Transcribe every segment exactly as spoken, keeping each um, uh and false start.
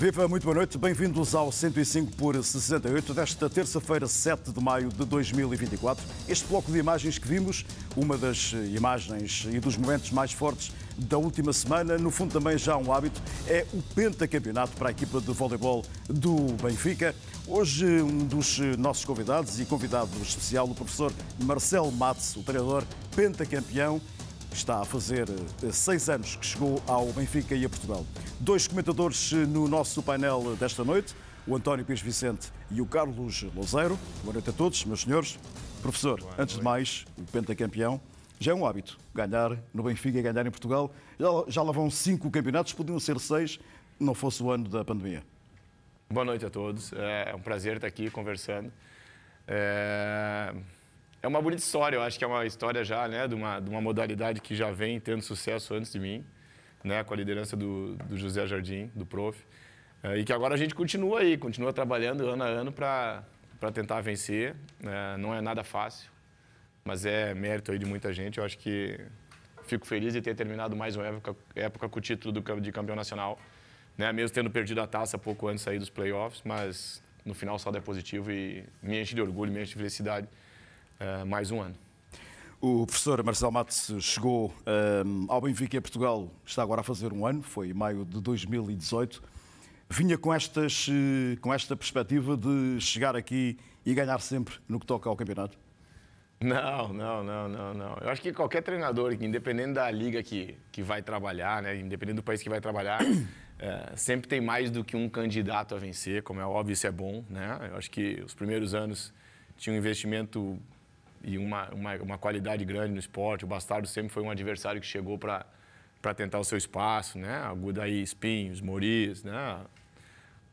Viva, muito boa noite. Bem-vindos ao cento e cinco por sessenta e oito desta terça-feira, sete de maio de dois mil e vinte e quatro. Este bloco de imagens que vimos, uma das imagens e dos momentos mais fortes da última semana, no fundo também já um hábito, é o pentacampeonato para a equipa de voleibol do Benfica. Hoje um dos nossos convidados e convidado especial, o professor Marcel Matz, o treinador pentacampeão, está a fazer seis anos que chegou ao Benfica e a Portugal. Dois comentadores no nosso painel desta noite, o António Pires Vicente e o Carlos Louzeiro. Boa noite a todos, meus senhores. Professor, boa antes noite. de mais, o pentacampeão já é um hábito, ganhar no Benfica e ganhar em Portugal. Já, já lá vão cinco campeonatos, podiam ser seis, não fosse o ano da pandemia. Boa noite a todos, é um prazer estar aqui conversando. É... É uma bonita história, eu acho que é uma história já, né, de uma, de uma modalidade que já vem tendo sucesso antes de mim, né, com a liderança do, do José Jardim, do prof, e que agora a gente continua aí, continua trabalhando ano a ano para tentar vencer. É, não é nada fácil, mas é mérito aí de muita gente. Eu acho que fico feliz de ter terminado mais uma época, época com o título do, de campeão nacional, né, mesmo tendo perdido a taça pouco antes aí dos playoffs, mas no final o saldo é positivo e me enche de orgulho, me enche de felicidade. Uh, mais um ano. O professor Marcel Matz chegou um, ao Benfica e a Portugal, está agora a fazer um ano, foi em maio de dois mil e dezoito. Vinha com, estas, com esta perspectiva de chegar aqui e ganhar sempre no que toca ao campeonato? Não, não, não, não, não. Eu acho que qualquer treinador, independente da liga que, que vai trabalhar, né, independente do país que vai trabalhar, é, sempre tem mais do que um candidato a vencer, como é óbvio, isso é bom, né? Eu acho que os primeiros anos tinha um investimento e uma, uma, uma qualidade grande no esporte. O Bastardo sempre foi um adversário que chegou para tentar o seu espaço, né? Daí Espinho, os Moris, né?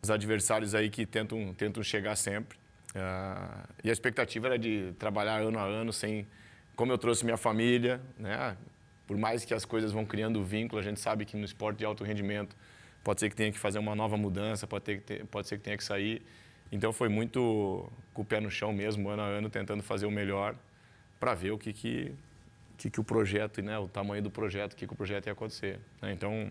Os adversários aí que tentam, tentam chegar sempre. Uh, e a expectativa era de trabalhar ano a ano, sem... Como eu trouxe minha família, né? Por mais que as coisas vão criando vínculo, a gente sabe que no esporte de alto rendimento pode ser que tenha que fazer uma nova mudança, pode, ter que ter, pode ser que tenha que sair. Então foi muito com o pé no chão mesmo, ano a ano, tentando fazer o melhor para ver o que, que, que, que o projeto, né, o tamanho do projeto, o que, que o projeto ia acontecer. Né? Então,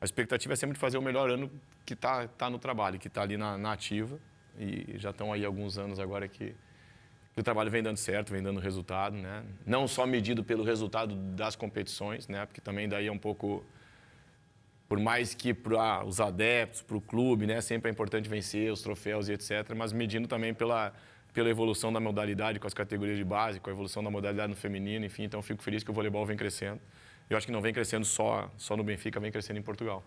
a expectativa é sempre de fazer o melhor ano que está tá no trabalho, que está ali na, na ativa. E já estão aí alguns anos agora que, que o trabalho vem dando certo, vem dando resultado. Né? Não só medido pelo resultado das competições, né? Porque também daí é um pouco... Por mais que para os adeptos, para o clube, né, sempre é importante vencer os troféus e etcétera, mas medindo também pela, pela evolução da modalidade com as categorias de base, com a evolução da modalidade no feminino, enfim, então fico feliz que o voleibol vem crescendo. Eu acho que não vem crescendo só, só no Benfica, vem crescendo em Portugal.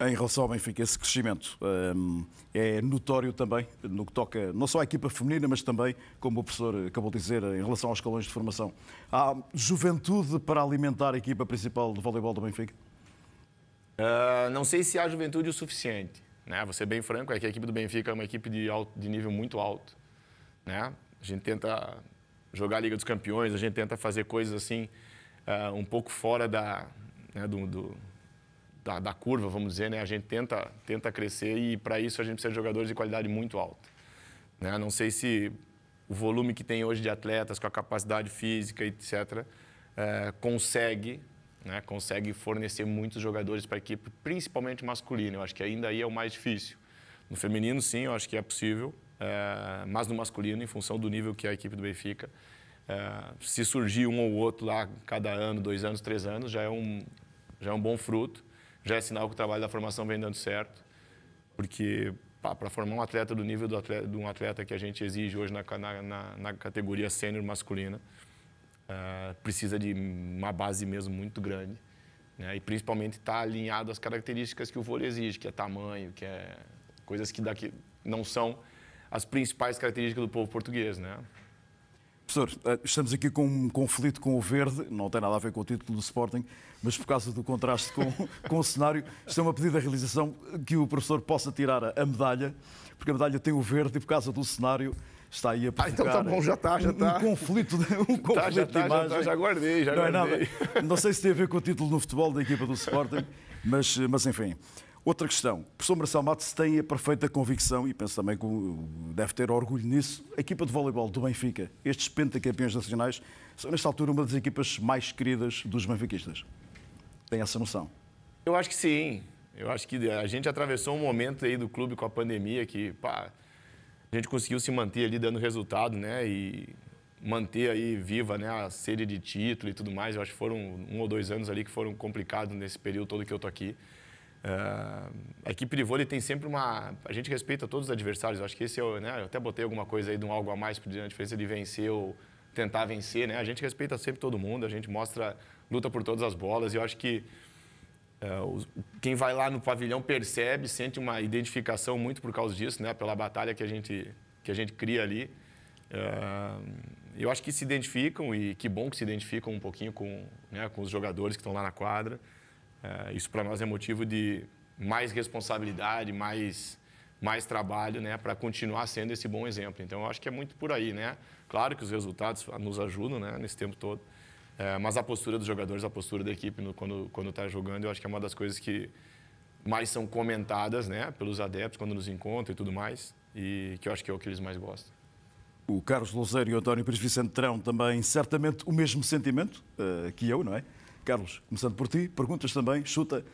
Em relação ao Benfica, esse crescimento hum, é notório também no que toca não só à equipa feminina, mas também, como o professor acabou de dizer, em relação aos escalões de formação. Há juventude para alimentar a equipa principal do voleibol do Benfica? Uh, não sei se há juventude o suficiente, né? Vou ser bem franco, é que a equipe do Benfica é uma equipe de, alto, de nível muito alto, né? A gente tenta jogar a Liga dos Campeões, a gente tenta fazer coisas assim, uh, um pouco fora da, né, do, do, da, da curva, vamos dizer, né? A gente tenta, tenta crescer e para isso a gente precisa de jogadores de qualidade muito alta, né? Não sei se o volume que tem hoje de atletas, com a capacidade física, etcétera, uh, consegue... Né, consegue fornecer muitos jogadores para a equipe, principalmente masculino. Eu acho que ainda aí é o mais difícil. No feminino, sim, eu acho que é possível, é, mas no masculino, em função do nível que é a equipe do Benfica, é, se surgir um ou outro lá, cada ano, dois anos, três anos, já é um, já é um bom fruto, já é sinal que o trabalho da formação vem dando certo, porque para formar um atleta do nível do atleta, de um atleta que a gente exige hoje na, na, na, na categoria sênior masculina, Uh, precisa de uma base mesmo muito grande, né? E principalmente está alinhado às características que o vôlei exige, que é tamanho, que é coisas que daqui não são as principais características do povo português, né? Professor, estamos aqui com um conflito com o verde, não tem nada a ver com o título do Sporting, mas por causa do contraste com, com o cenário, isto é uma pedida à realização que o professor possa tirar a medalha, porque a medalha tem o verde e por causa do cenário está aí a provocar ah, então tá bom, já tá, já um, tá. um conflito, um conflito tá, já de tá, imagem. Já, tá, já guardei, já não guardei. É nada, não sei se tem a ver com o título no futebol da equipa do Sporting, mas, mas enfim... Outra questão, o professor Marcel Matz tem a perfeita convicção, e penso também que deve ter orgulho nisso, a equipa de voleibol do Benfica, estes pentacampeões nacionais, são nesta altura uma das equipas mais queridas dos benfiquistas. Tem essa noção? Eu acho que sim, Eu acho que a gente atravessou um momento aí do clube com a pandemia que, pá, a gente conseguiu se manter ali dando resultado, né? E manter aí viva, né, a sede de título e tudo mais. Eu acho que foram um ou dois anos ali que foram complicados nesse período todo que eu tô aqui. Uh, a equipe de vôlei tem sempre uma... A gente respeita todos os adversários. Eu acho que esse é, né, eu até botei alguma coisa aí de um algo a mais, por a diferença de vencer ou tentar vencer, né? A gente respeita sempre todo mundo, a gente mostra, luta por todas as bolas. E eu acho que uh, quem vai lá no pavilhão percebe, sente uma identificação muito por causa disso, né? Pela batalha que a gente, que a gente cria ali. Uh, eu acho que se identificam, e que bom que se identificam um pouquinho com, né, com os jogadores que estão lá na quadra. Uh, isso para nós é motivo de mais responsabilidade, mais, mais trabalho, né, para continuar sendo esse bom exemplo. Então, eu acho que é muito por aí, né? Claro que os resultados nos ajudam, né, nesse tempo todo, uh, mas a postura dos jogadores, a postura da equipe no, quando quando está jogando, eu acho que é uma das coisas que mais são comentadas, né, pelos adeptos quando nos encontram e tudo mais, e que eu acho que é o que eles mais gostam. O Carlos Louzeiro e o António Pires Vicente terão também certamente o mesmo sentimento uh, que eu, não é? Carlos, começando por ti, perguntas também, chuta,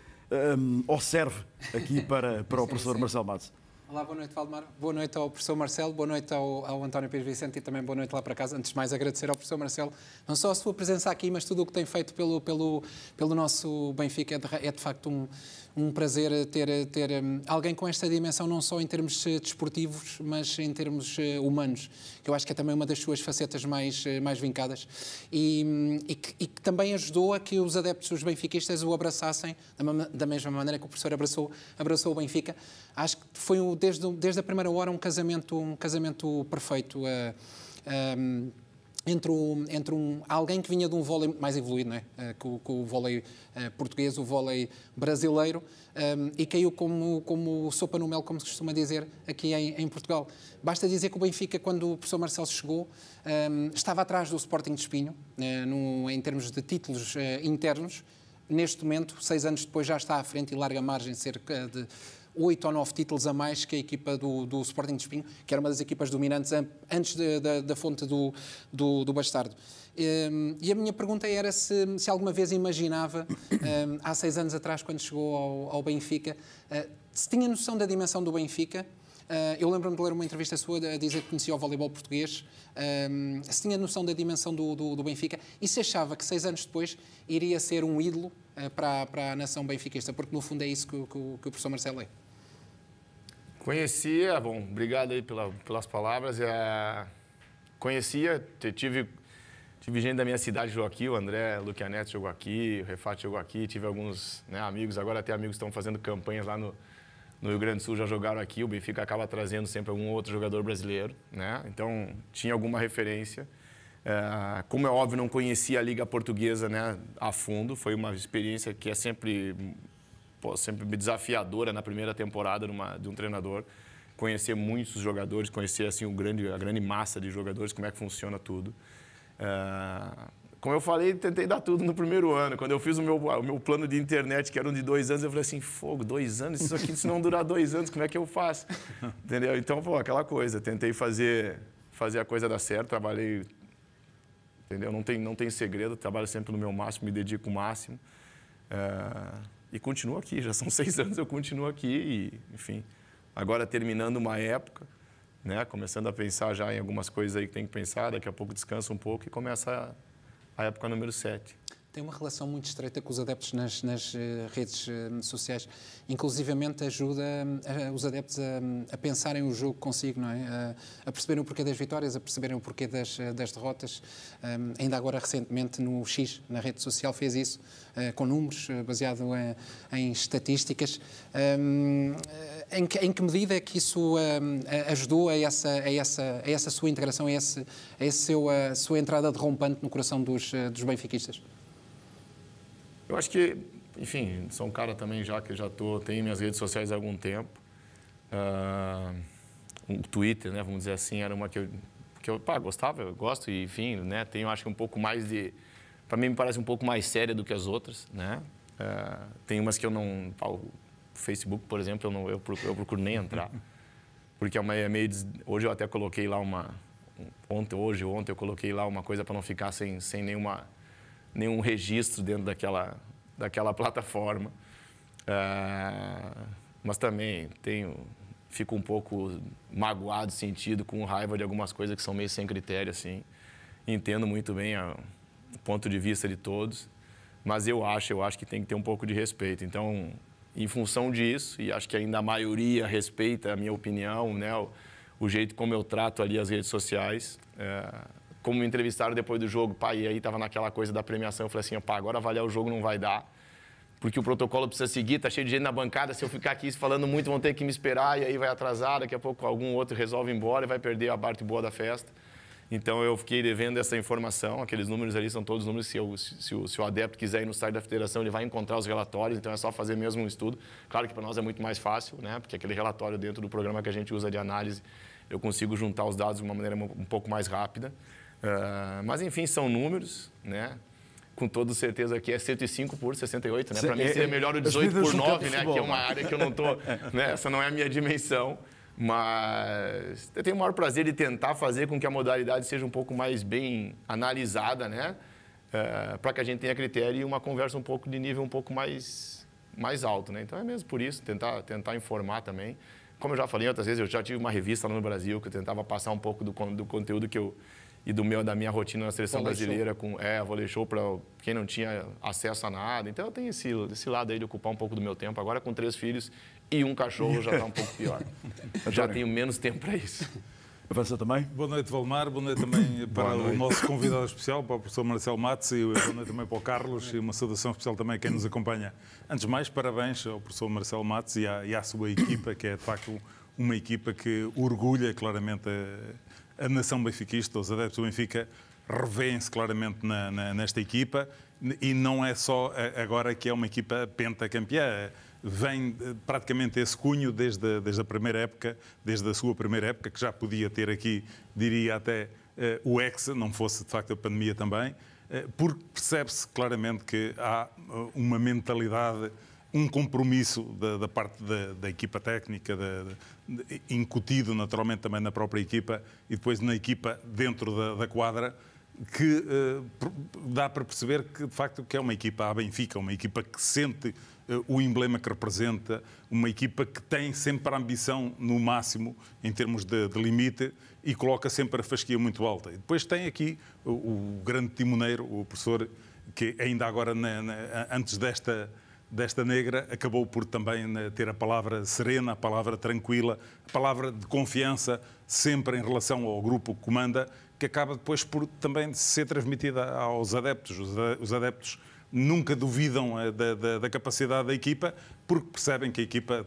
um, ou serve aqui para, para o professor Marcel Matz. Olá, boa noite, Valdemar. Boa noite ao professor Marcel, boa noite ao, ao António Pires Vicente e também boa noite lá para casa. Antes de mais, agradecer ao professor Marcel, não só a sua presença aqui, mas tudo o que tem feito pelo, pelo, pelo nosso Benfica. É de, é de facto um, um prazer ter, ter alguém com esta dimensão, não só em termos desportivos, mas em termos humanos, que eu acho que é também uma das suas facetas mais, mais vincadas, e, e, que, e que também ajudou a que os adeptos, os benfiquistas, o abraçassem da, da mesma maneira que o professor abraçou, abraçou o Benfica. Acho que foi um, desde, desde a primeira hora um casamento, um casamento perfeito uh, um, entre, o, entre um, alguém que vinha de um vôlei mais evoluído, não é? uh, com, com o vôlei uh, português, o vôlei brasileiro, um, e caiu como, como sopa no mel, como se costuma dizer aqui em, em Portugal. Basta dizer que o Benfica, quando o professor Marcel chegou, um, estava atrás do Sporting de Espinho, uh, no, em termos de títulos uh, internos. Neste momento, seis anos depois, já está à frente e larga margem, cerca de oito ou nove títulos a mais que a equipa do, do Sporting de Espinho, que era uma das equipas dominantes antes de, de, da fonte do, do, do bastardo. E a minha pergunta era se, se alguma vez imaginava, há seis anos atrás, quando chegou ao, ao Benfica, se tinha noção da dimensão do Benfica. Eu lembro-me de ler uma entrevista sua a dizer que conhecia o voleibol português, se tinha noção da dimensão do, do, do Benfica e se achava que seis anos depois iria ser um ídolo para, para a nação benfiquista, porque no fundo é isso que, que, que o professor Marcel é. Conhecia, bom, obrigado aí pela, pelas palavras. É, conhecia, tive, tive gente da minha cidade que jogou aqui, o André Luquianete jogou aqui, o Refati jogou aqui, tive alguns, né, amigos, agora até amigos estão fazendo campanhas lá no, no Rio Grande do Sul, já jogaram aqui. O Benfica acaba trazendo sempre algum outro jogador brasileiro, né? Então, tinha alguma referência. É, como é óbvio, não conhecia a Liga Portuguesa, né, a fundo, foi uma experiência que é sempre... sempre desafiadora na primeira temporada numa, de um treinador, conhecer muitos jogadores, conhecer assim, o grande, a grande massa de jogadores, como é que funciona tudo. Uh, como eu falei, tentei dar tudo no primeiro ano. Quando eu fiz o meu, o meu plano de internet, que era um de dois anos, eu falei assim, fogo, dois anos? Isso aqui, se não durar dois anos, como é que eu faço? Entendeu? Então, pô, aquela coisa, tentei fazer, fazer a coisa dar certo, trabalhei, entendeu? Não tem, não tem segredo, trabalho sempre no meu máximo, me dedico o máximo. Uh, E continuo aqui, já são seis anos, eu continuo aqui e, enfim, agora terminando uma época, né, começando a pensar já em algumas coisas aí que tem que pensar, daqui a pouco descansa um pouco e começa a, a época número sete. Tem uma relação muito estreita com os adeptos nas, nas redes sociais, inclusivamente ajuda a, os adeptos a, a pensarem o jogo consigo, não é? A, a perceberem o porquê das vitórias, a perceberem o porquê das, das derrotas. Um, ainda agora recentemente no X, na rede social, fez isso. Uh, com números, uh, baseado em, em estatísticas. Um, em, que, em que medida é que isso um, ajudou a essa, a, essa, a essa sua integração, a, esse, a, esse seu, a sua entrada derrompante no coração dos, dos benfiquistas? Eu acho que, enfim, sou um cara também já que já estou, tenho minhas redes sociais há algum tempo. Uh, o Twitter, né, vamos dizer assim, era uma que eu, que eu pá, gostava, eu gosto e, enfim, né, tenho acho que um pouco mais de... Para mim, me parece um pouco mais séria do que as outras, né? Uh, tem umas que eu não... Pá, o Facebook, por exemplo, eu, não, eu, procuro, eu procuro nem entrar. Porque é, uma, é meio... Des... Hoje eu até coloquei lá uma... Ontem, hoje ou ontem eu coloquei lá uma coisa para não ficar sem, sem nenhuma, nenhum registro dentro daquela, daquela plataforma. Ah, mas também tenho, fico um pouco magoado, sentido, com raiva de algumas coisas que são meio sem critério, assim. Entendo muito bem a, o ponto de vista de todos, mas eu acho, eu acho que tem que ter um pouco de respeito. Então, em função disso, e acho que ainda a maioria respeita a minha opinião, né, o, o jeito como eu trato ali as redes sociais. É, como me entrevistaram depois do jogo, pá, e aí tava naquela coisa da premiação, eu falei assim, pá, agora avaliar o jogo não vai dar, porque o protocolo precisa seguir, tá cheio de gente na bancada, se eu ficar aqui falando muito, vão ter que me esperar, e aí vai atrasar, daqui a pouco algum outro resolve ir embora e vai perder a parte boa da festa. Então, eu fiquei devendo essa informação, aqueles números ali são todos números, se, eu, se, se, o, se o adepto quiser ir no site da federação, ele vai encontrar os relatórios, então é só fazer mesmo um estudo. Claro que para nós é muito mais fácil, né, porque aquele relatório dentro do programa que a gente usa de análise, eu consigo juntar os dados de uma maneira um pouco mais rápida. Uh, mas, enfim, são números, né? Com toda certeza que é cento e cinco por sessenta e oito, né? Para mim seria melhor o dezoito por nove, né? Que é uma área que eu não tô, né? Essa não é a minha dimensão, mas eu tenho o maior prazer de tentar fazer com que a modalidade seja um pouco mais bem analisada, né? Uh, para que a gente tenha critério e uma conversa um pouco de nível um pouco mais mais alto, né? Então é mesmo por isso tentar tentar informar também. Como eu já falei outras vezes, eu já tive uma revista lá no Brasil que eu tentava passar um pouco do do conteúdo que eu e do meu, da minha rotina na seleção brasileira, com é, vôlei show para quem não tinha acesso a nada. Então, eu tenho esse, esse lado aí de ocupar um pouco do meu tempo. Agora, com três filhos e um cachorro, já está um pouco pior. Já tenho menos tempo para isso. Avança também. Boa noite, Valmar. Boa noite também para noite. O nosso convidado especial, para o professor Marcel Matz, e boa noite também para o Carlos, e uma saudação especial também a quem nos acompanha. Antes de mais, parabéns ao professor Marcel Matz e à, e à sua equipa, que é, de facto, uma equipa que orgulha claramente a... A nação benfiquista, os adeptos do Benfica, revêem-se claramente na, na, nesta equipa, e não é só agora que é uma equipa pentacampeã. Vem praticamente esse cunho desde, desde a primeira época, desde a sua primeira época, que já podia ter aqui, diria até, uh, o Hexa, não fosse de facto a pandemia também, uh, porque percebe-se claramente que há uma mentalidade, um compromisso da, da parte da, da equipa técnica, da, de, incutido naturalmente também na própria equipa e depois na equipa dentro da, da quadra, que eh, dá para perceber que, de facto, que é uma equipa à Benfica, uma equipa que sente eh, o emblema que representa, uma equipa que tem sempre a ambição no máximo, em termos de, de limite, e coloca sempre a fasquia muito alta. E depois tem aqui o, o grande timoneiro, o professor, que ainda agora, na, na, antes desta... desta negra, acabou por também ter a palavra serena, a palavra tranquila, a palavra de confiança, sempre em relação ao grupo que comanda, que acaba depois por também ser transmitida aos adeptos. Os adeptos nunca duvidam da, da, da capacidade da equipa, porque percebem que a equipa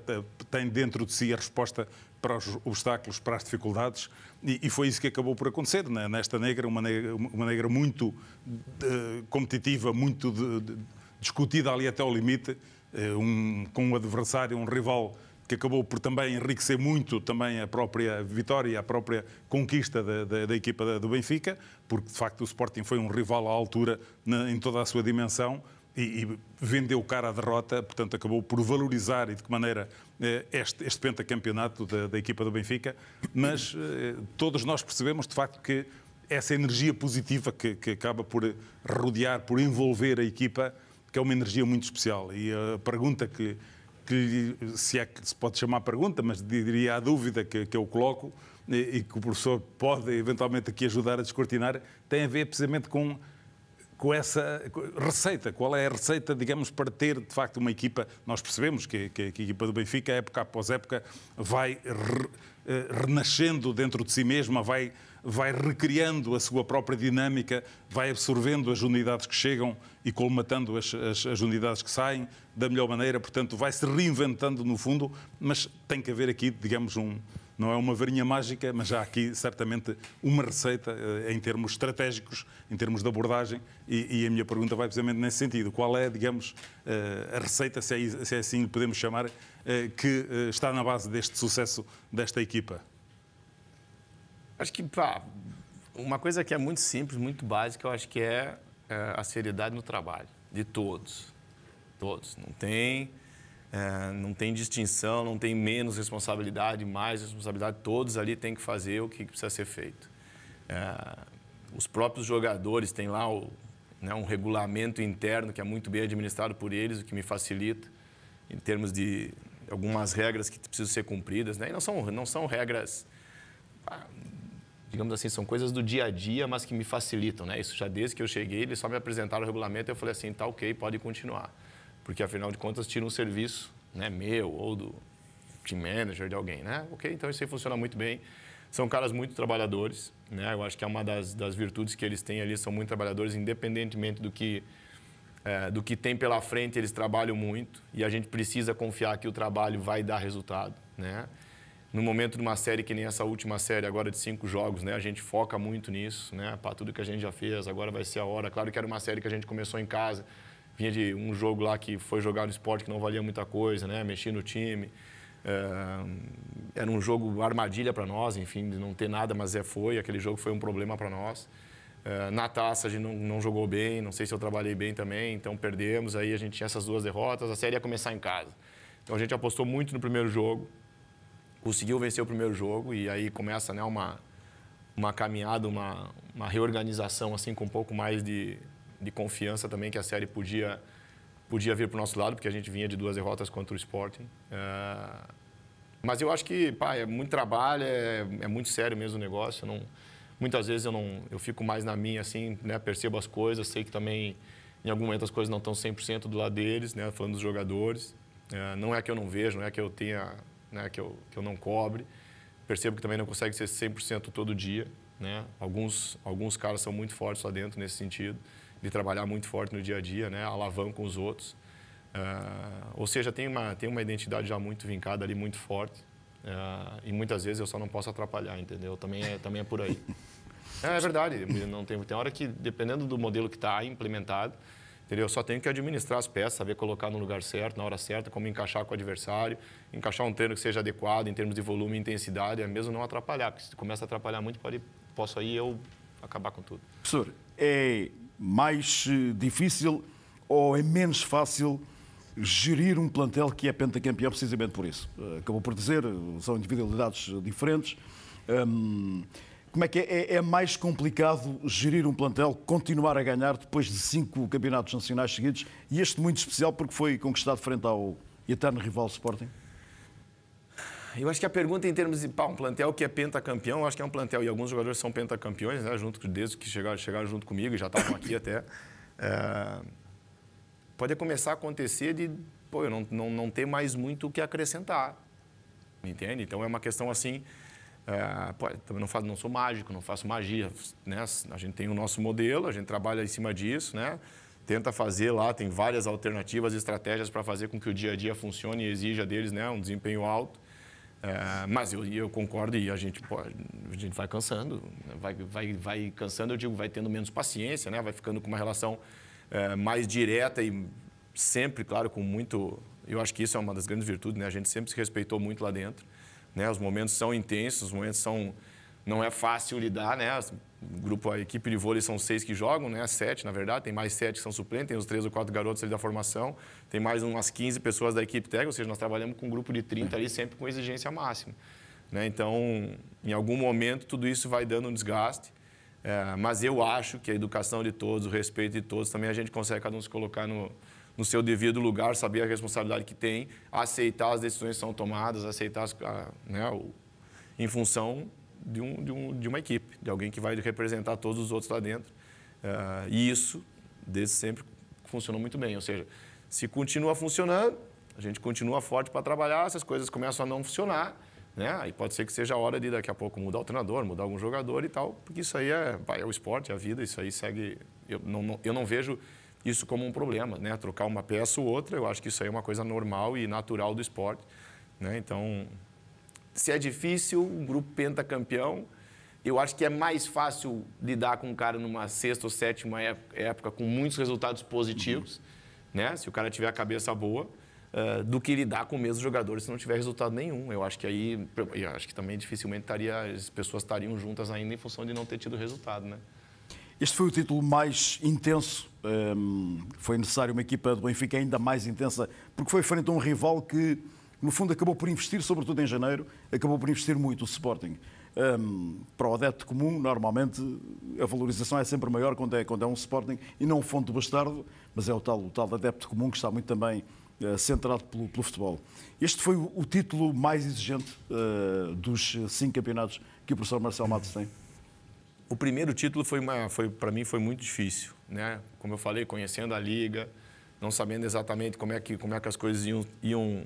tem dentro de si a resposta para os obstáculos, para as dificuldades, e, e foi isso que acabou por acontecer nesta negra, uma negra, uma negra muito uh, competitiva, muito... De, de, discutida ali até ao limite, um, com um adversário, um rival que acabou por também enriquecer muito também a própria vitória, a própria conquista da, da, da equipa do Benfica, porque de facto o Sporting foi um rival à altura na, em toda a sua dimensão e, e vendeu cara à derrota, portanto acabou por valorizar e de que maneira este, este pentacampeonato da, da equipa do Benfica, mas todos nós percebemos de facto que essa energia positiva que, que acaba por rodear, por envolver a equipa, que é uma energia muito especial. E a pergunta que, que se é que se pode chamar pergunta, mas diria a dúvida que, que eu coloco e, e que o professor pode eventualmente aqui ajudar a descortinar, tem a ver precisamente com, com essa receita. Qual é a receita, digamos, para ter de facto uma equipa? Nós percebemos que, que, que a equipa do Benfica, época após época, vai re, renascendo dentro de si mesma, vai, vai recriando a sua própria dinâmica, vai absorvendo as unidades que chegam e colmatando as, as, as unidades que saem da melhor maneira, portanto, vai-se reinventando no fundo, mas tem que haver aqui, digamos, um, não é uma varinha mágica, mas há aqui, certamente, uma receita eh, em termos estratégicos, em termos de abordagem, e, e a minha pergunta vai precisamente nesse sentido. Qual é, digamos, eh, a receita, se é, se é assim lhe podemos chamar, eh, que eh, está na base deste sucesso desta equipa? Acho que, pá, uma coisa que é muito simples, muito básica, eu acho que é... É a seriedade no trabalho, de todos, todos. Não tem, é, não tem distinção, não tem menos responsabilidade, mais responsabilidade, todos ali têm que fazer o que precisa ser feito. É, os próprios jogadores têm lá o, né, um regulamento interno que é muito bem administrado por eles, o que me facilita. em termos de algumas regras que precisam ser cumpridas, né? E não são, não são regras, digamos assim, são coisas do dia a dia, mas que me facilitam, né? Isso já desde que eu cheguei, eles só me apresentaram o regulamento e eu falei assim, tá ok, pode continuar. Porque, afinal de contas, tira um serviço, né, meu ou do team manager de alguém, né? Ok, então isso aí funciona muito bem. São caras muito trabalhadores, né? Eu acho que é uma das, das virtudes que eles têm ali, são muito trabalhadores, independentemente do que... É, do que tem pela frente, eles trabalham muito e a gente precisa confiar que o trabalho vai dar resultado, né? No momento de uma série que nem essa última série, agora de cinco jogos, né? A gente foca muito nisso, né? Para tudo que a gente já fez, agora vai ser a hora. Claro que era uma série que a gente começou em casa, vinha de um jogo lá que foi jogar no Sport que não valia muita coisa, né? Mexi no time. É, era um jogo armadilha para nós, enfim, de não ter nada, mas é, foi. Aquele jogo foi um problema para nós. Na taça a gente não, não jogou bem, não sei se eu trabalhei bem também, então perdemos, aí a gente tinha essas duas derrotas, a série ia começar em casa. Então a gente apostou muito no primeiro jogo, conseguiu vencer o primeiro jogo e aí começa, né, uma, uma caminhada, uma, uma reorganização assim, com um pouco mais de, de confiança também que a série podia, podia vir para o nosso lado, porque a gente vinha de duas derrotas contra o Sporting. É... Mas eu acho que pá, é muito trabalho, é, é muito sério mesmo o negócio, eu não... Muitas vezes eu, não, eu fico mais na minha, assim, né, percebo as coisas, sei que também em algum momento as coisas não estão cem por cento do lado deles, né, falando dos jogadores. É, não é que eu não vejo, não é que eu tenha, né, que, eu, que eu não cobre. Percebo que também não consegue ser cem por cento todo dia, né? Alguns, alguns caras são muito fortes lá dentro nesse sentido, de trabalhar muito forte no dia a dia, né, alavancam os outros. É, ou seja, tem uma, tem uma identidade já muito vincada ali, muito forte. Uh, e muitas vezes eu só não posso atrapalhar, entendeu? Também é, também é por aí. É, é verdade, não tem, tem hora que, dependendo do modelo que está implementado, entendeu? Eu só tenho que administrar as peças, saber colocar no lugar certo, na hora certa, como encaixar com o adversário, encaixar um treino que seja adequado em termos de volume e intensidade, é mesmo não atrapalhar, porque se começa a atrapalhar muito, pode, posso aí eu acabar com tudo. Professor, é mais difícil ou é menos fácil gerir um plantel que é pentacampeão precisamente por isso? Acabou por dizer, são individualidades diferentes. Hum, como é que é? É mais complicado gerir um plantel, continuar a ganhar depois de cinco campeonatos nacionais seguidos, e este muito especial porque foi conquistado frente ao eterno rival Sporting? Eu acho que a pergunta em termos de pá, um plantel que é pentacampeão, eu acho que é um plantel, e alguns jogadores são pentacampeões, né, junto, desde que chegaram, chegaram junto comigo e já estavam aqui até... É... Pode começar a acontecer de, pô, eu não, não, não ter mais muito o que acrescentar, entende? Então, é uma questão assim, é, pô, também não, faço, não sou mágico, não faço magia, né? A gente tem o nosso modelo, a gente trabalha em cima disso, né? Tenta fazer lá, tem várias alternativas, estratégias para fazer com que o dia a dia funcione e exija deles, né, um desempenho alto. É, mas eu, eu concordo e a gente, pô, a gente vai cansando, vai, vai, vai cansando, eu digo, vai tendo menos paciência, né? Vai ficando com uma relação... É, mais direta e sempre, claro, com muito... Eu acho que isso é uma das grandes virtudes, né? A gente sempre se respeitou muito lá dentro, né? Os momentos são intensos, os momentos são... Não é fácil lidar, né? O grupo, a equipe de vôlei são seis que jogam, né? Sete, na verdade. Tem mais sete que são suplentes, tem os três ou quatro garotos ali da formação. Tem mais umas quinze pessoas da equipe técnica, ou seja, nós trabalhamos com um grupo de trinta ali, sempre com exigência máxima, né? Então, em algum momento, tudo isso vai dando um desgaste. É, mas eu acho que a educação de todos, o respeito de todos, também a gente consegue cada um se colocar no, no seu devido lugar, saber a responsabilidade que tem, aceitar as decisões que são tomadas, aceitar as, a, né, o, em função de, um, de, um, de uma equipe, de alguém que vai representar todos os outros lá dentro. É, e isso, desde sempre, funcionou muito bem. Ou seja, se continua funcionando, a gente continua forte para trabalhar, essas coisas começam a não funcionar, né? Aí pode ser que seja a hora de daqui a pouco mudar o treinador, mudar algum jogador e tal, porque isso aí é, é o esporte, é a vida, isso aí segue... Eu não, não, eu não vejo isso como um problema, né? Trocar uma peça ou outra, eu acho que isso aí é uma coisa normal e natural do esporte, né? Então, se é difícil, um grupo pentacampeão, eu acho que é mais fácil lidar com um cara numa sexta ou sétima época com muitos resultados positivos, uhum, né? Se o cara tiver a cabeça boa... Uh, do que lidar com o mesmo jogador se não tiver resultado nenhum. Eu acho que aí, eu acho que também dificilmente estaria, as pessoas estariam juntas ainda em função de não ter tido resultado, né? Este foi o título mais intenso. Um, foi necessário uma equipa do Benfica ainda mais intensa, porque foi frente a um rival que, no fundo, acabou por investir, sobretudo em janeiro, acabou por investir muito o Sporting. Um, para o adepto comum, normalmente, a valorização é sempre maior quando é, quando é um Sporting, e não um fonte do bastardo, mas é o tal, o tal adepto comum que está muito também uh, centrado pelo, pelo futebol. Este foi o, o título mais exigente uh, dos cinco campeonatos que o professor Marcel Matz tem? O primeiro título, foi, foi para mim, foi muito difícil, né? Como eu falei, conhecendo a liga, não sabendo exatamente como é que, como é que as coisas iam... iam...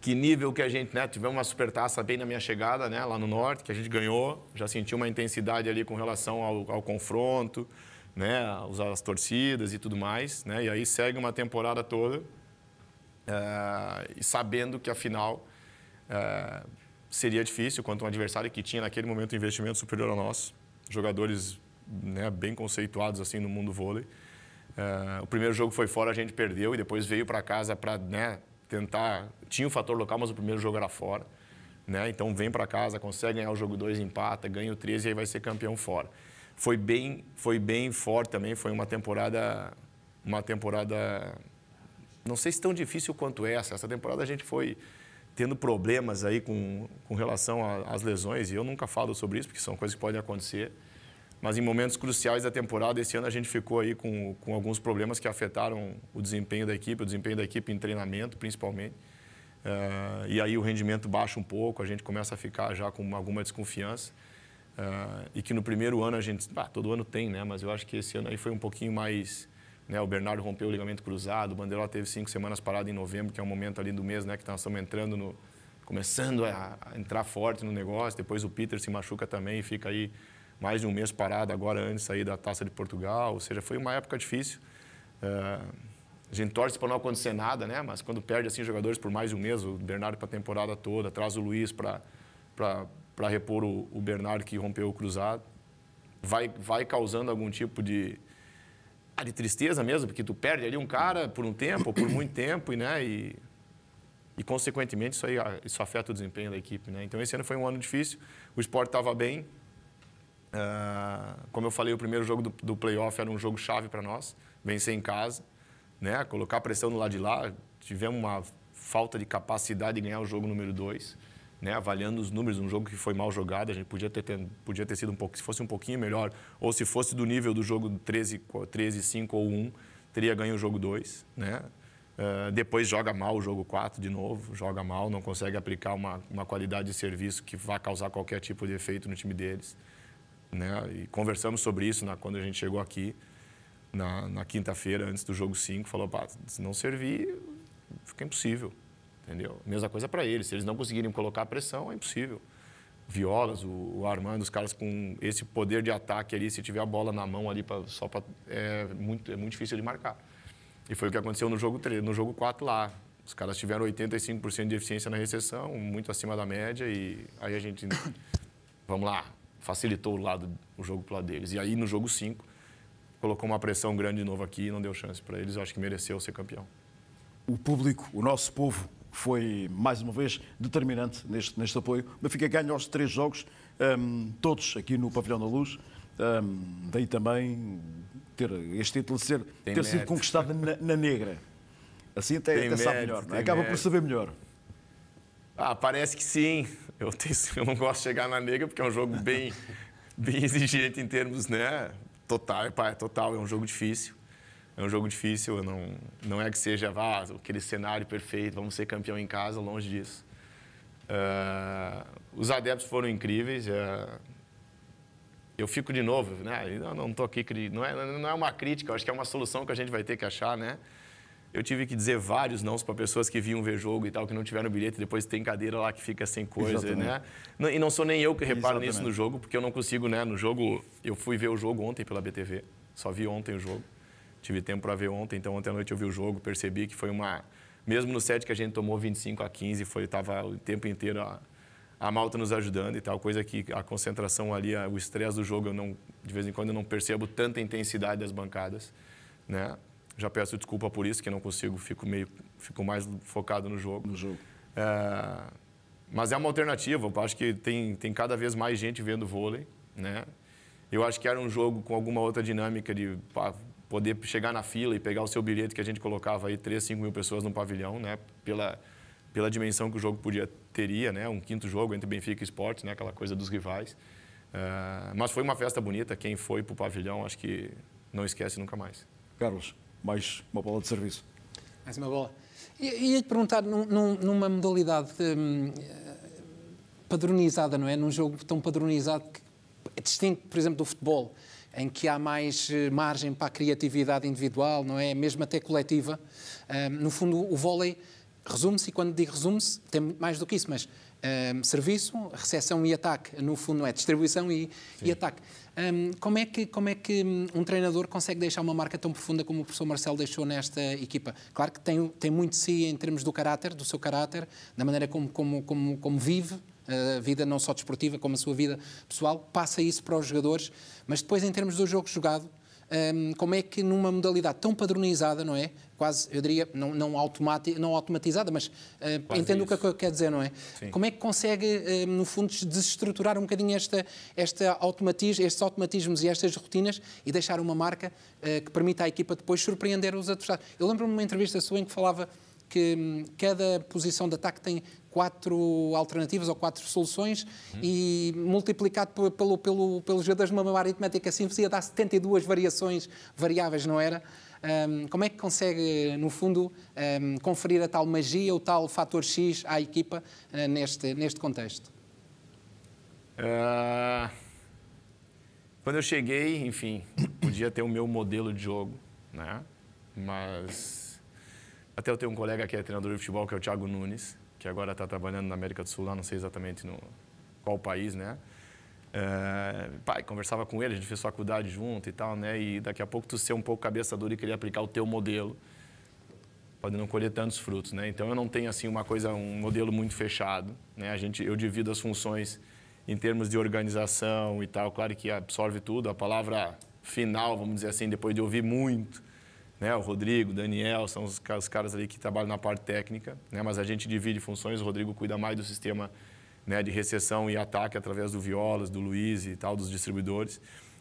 Que nível que a gente, né, tivemos uma supertaça bem na minha chegada, né, lá no Norte, que a gente ganhou, já senti uma intensidade ali com relação ao, ao confronto, né, as torcidas e tudo mais, né, e aí segue uma temporada toda, é, sabendo que a final é, seria difícil contra um adversário que tinha naquele momento um investimento superior ao nosso, jogadores, né, bem conceituados assim no mundo vôlei. É, o primeiro jogo foi fora, a gente perdeu e depois veio para casa para, né, tentar... Tinha o fator local, mas o primeiro jogo era fora, né? Então, vem para casa, consegue ganhar o jogo dois, empata, ganha o três e aí vai ser campeão fora. Foi bem, foi bem forte também, foi uma temporada... Uma temporada... Não sei se tão difícil quanto essa. Essa temporada a gente foi tendo problemas aí com, com relação às lesões, e eu nunca falo sobre isso, porque são coisas que podem acontecer. Mas em momentos cruciais da temporada, esse ano a gente ficou aí com, com alguns problemas que afetaram o desempenho da equipe, o desempenho da equipe em treinamento, principalmente. Uh, e aí o rendimento baixa um pouco, a gente começa a ficar já com alguma desconfiança. Uh, e que no primeiro ano a gente... Bah, todo ano tem, né? Mas eu acho que esse ano aí foi um pouquinho mais... Né? O Bernardo rompeu o ligamento cruzado, o Bandeirão teve cinco semanas parado em novembro, que é um momento ali do mês, né, que nós estamos entrando no... Começando a, a entrar forte no negócio. Depois o Peter se machuca também e fica aí... mais de um mês parado agora antes de sair da Taça de Portugal, ou seja, foi uma época difícil. Uh, a gente torce para não acontecer nada, né? Mas quando perde assim jogadores por mais de um mês, o Bernardo para a temporada toda, traz o Luiz para para repor o, o Bernardo que rompeu o cruzado, vai vai causando algum tipo de de tristeza mesmo, porque tu perde ali um cara por um tempo, ou por muito tempo, e né? E, e consequentemente isso aí isso afeta o desempenho da equipe, né? Então esse ano foi um ano difícil. O Sport estava bem. Uh, como eu falei, o primeiro jogo do, do playoff era um jogo chave para nós, vencer em casa, né? Colocar pressão do lado de lá. Tivemos uma falta de capacidade de ganhar o jogo número dois, né? Avaliando os números, um jogo que foi mal jogado, a gente podia ter, ter, podia ter sido um pouco, se fosse um pouquinho melhor, ou se fosse do nível do jogo treze, cinco ou um, teria ganho o jogo dois, né? Uh, depois joga mal o jogo quatro de novo, joga mal, não consegue aplicar uma, uma qualidade de serviço que vá causar qualquer tipo de efeito no time deles. Né? E conversamos sobre isso na, quando a gente chegou aqui, na, na quinta-feira, antes do jogo cinco, falou, pá, se não servir, fica impossível, entendeu? Mesma coisa para eles, se eles não conseguirem colocar a pressão, é impossível. Violas, o, o Armando, os caras com esse poder de ataque ali, se tiver a bola na mão ali, pra, só pra, é, muito, é muito difícil de marcar. E foi o que aconteceu no jogo três, no jogo quatro lá. Os caras tiveram oitenta e cinco por cento de eficiência na recessão, muito acima da média, e aí a gente, vamos lá, facilitou o, lado, o jogo para o lado deles. E aí, no jogo cinco, colocou uma pressão grande de novo aqui e não deu chance para eles. Eu acho que mereceu ser campeão. O público, o nosso povo, foi, mais uma vez, determinante neste, neste apoio. O Benfica ganha os três jogos, um, todos aqui no Pavilhão da Luz. Um, daí também ter este título de ser, ter mérito. Sido conquistado na, na negra. Assim até, até mérito, sabe melhor. Né? Acaba mérito. Por saber melhor. Ah, parece que sim. Eu, tenho, eu não gosto de chegar na negra porque é um jogo bem, bem exigente em termos, né? Total, pá, é total. É um jogo difícil. É um jogo difícil. Eu não, não é que seja ah, aquele cenário perfeito, vamos ser campeão em casa, longe disso. Uh, os adeptos foram incríveis. Uh, eu fico de novo, né? Eu não tô aqui, não é, não é uma crítica, eu acho que é uma solução que a gente vai ter que achar, né? Eu tive que dizer vários nãos para pessoas que vinham ver jogo e tal, que não tiveram bilhete, depois tem cadeira lá que fica sem coisa, né? E não sou nem eu que reparo Exatamente. Nisso no jogo, porque eu não consigo, né? No jogo, eu fui ver o jogo ontem pela B T V, só vi ontem o jogo. Tive tempo para ver ontem, então ontem à noite eu vi o jogo, percebi que foi uma... Mesmo no set que a gente tomou vinte e cinco a quinze, foi, tava o tempo inteiro a, a malta nos ajudando e tal, coisa que a concentração ali, a, o estresse do jogo, eu não, de vez em quando eu não percebo tanta intensidade das bancadas, né? Já peço desculpa por isso, que não consigo, fico, meio, fico mais focado no jogo. No jogo. É, mas é uma alternativa, eu acho que tem, tem cada vez mais gente vendo vôlei, né? Eu acho que era um jogo com alguma outra dinâmica de pá, poder chegar na fila e pegar o seu bilhete, que a gente colocava aí três, cinco mil pessoas no pavilhão, né? Pela, pela dimensão que o jogo podia, teria, né? Um quinto jogo entre Benfica e Sport, né? Aquela coisa dos rivais. É, mas foi uma festa bonita, quem foi para o pavilhão, acho que não esquece nunca mais. Carlos. Mais uma bola de serviço. Mais uma bola. Ia-te perguntar, num, numa modalidade hum, padronizada, não é? Num jogo tão padronizado, que é distinto, por exemplo, do futebol, em que há mais margem para a criatividade individual, não é? Mesmo até coletiva. Hum, no fundo, o vôlei resume-se, e quando digo resume-se, tem muito mais do que isso, mas hum, serviço, recepção e ataque. No fundo, não é? Distribuição e, e ataque. Hum, como é que, como é que um treinador consegue deixar uma marca tão profunda como o professor Marcel deixou nesta equipa? Claro que tem, tem muito de si em termos do caráter, do seu caráter, da maneira como, como, como, como vive a vida não só desportiva, como a sua vida pessoal, passa isso para os jogadores, mas depois em termos do jogo jogado, hum, como é que numa modalidade tão padronizada, não é? Quase, eu diria, não, não, automati não automatizada, mas uh, entendo isso. O que eu quero dizer, não é? Sim. Como é que consegue, uh, no fundo, desestruturar um bocadinho esta, esta automatiz estes automatismos e estas rotinas e deixar uma marca uh, que permita à equipa depois surpreender os adversários? Eu lembro-me de uma entrevista sua em que falava que um, cada posição de ataque tem quatro alternativas ou quatro soluções hum. e multiplicado pelo, pelo, pelo, pelos jogadores de uma aritmética simples ia dar setenta e duas variações variáveis, não era? Um, como é que consegue, no fundo, um, conferir a tal magia, o tal fator X à equipa uh, neste, neste contexto? Uh, quando eu cheguei, enfim, podia ter o meu modelo de jogo, né? Mas até eu tenho um colega que é treinador de futebol, que é o Thiago Nunes, que agora está trabalhando na América do Sul, lá não sei exatamente no qual país, né? Uh, pai, conversava com ele, a gente fez faculdade junto e tal, né? E daqui a pouco tu ser um pouco cabeça dura e querer aplicar o teu modelo, pode não colher tantos frutos, né? Então eu não tenho assim uma coisa, um modelo muito fechado, né? A gente, eu divido as funções em termos de organização e tal, claro que absorve tudo. A palavra final, vamos dizer assim, depois de ouvir muito, né? O Rodrigo, o Daniel, são os, os caras ali que trabalham na parte técnica, né? Mas a gente divide funções. O Rodrigo cuida mais do sistema, né, de recessão e ataque através do Violas, do Luiz e tal, dos distribuidores.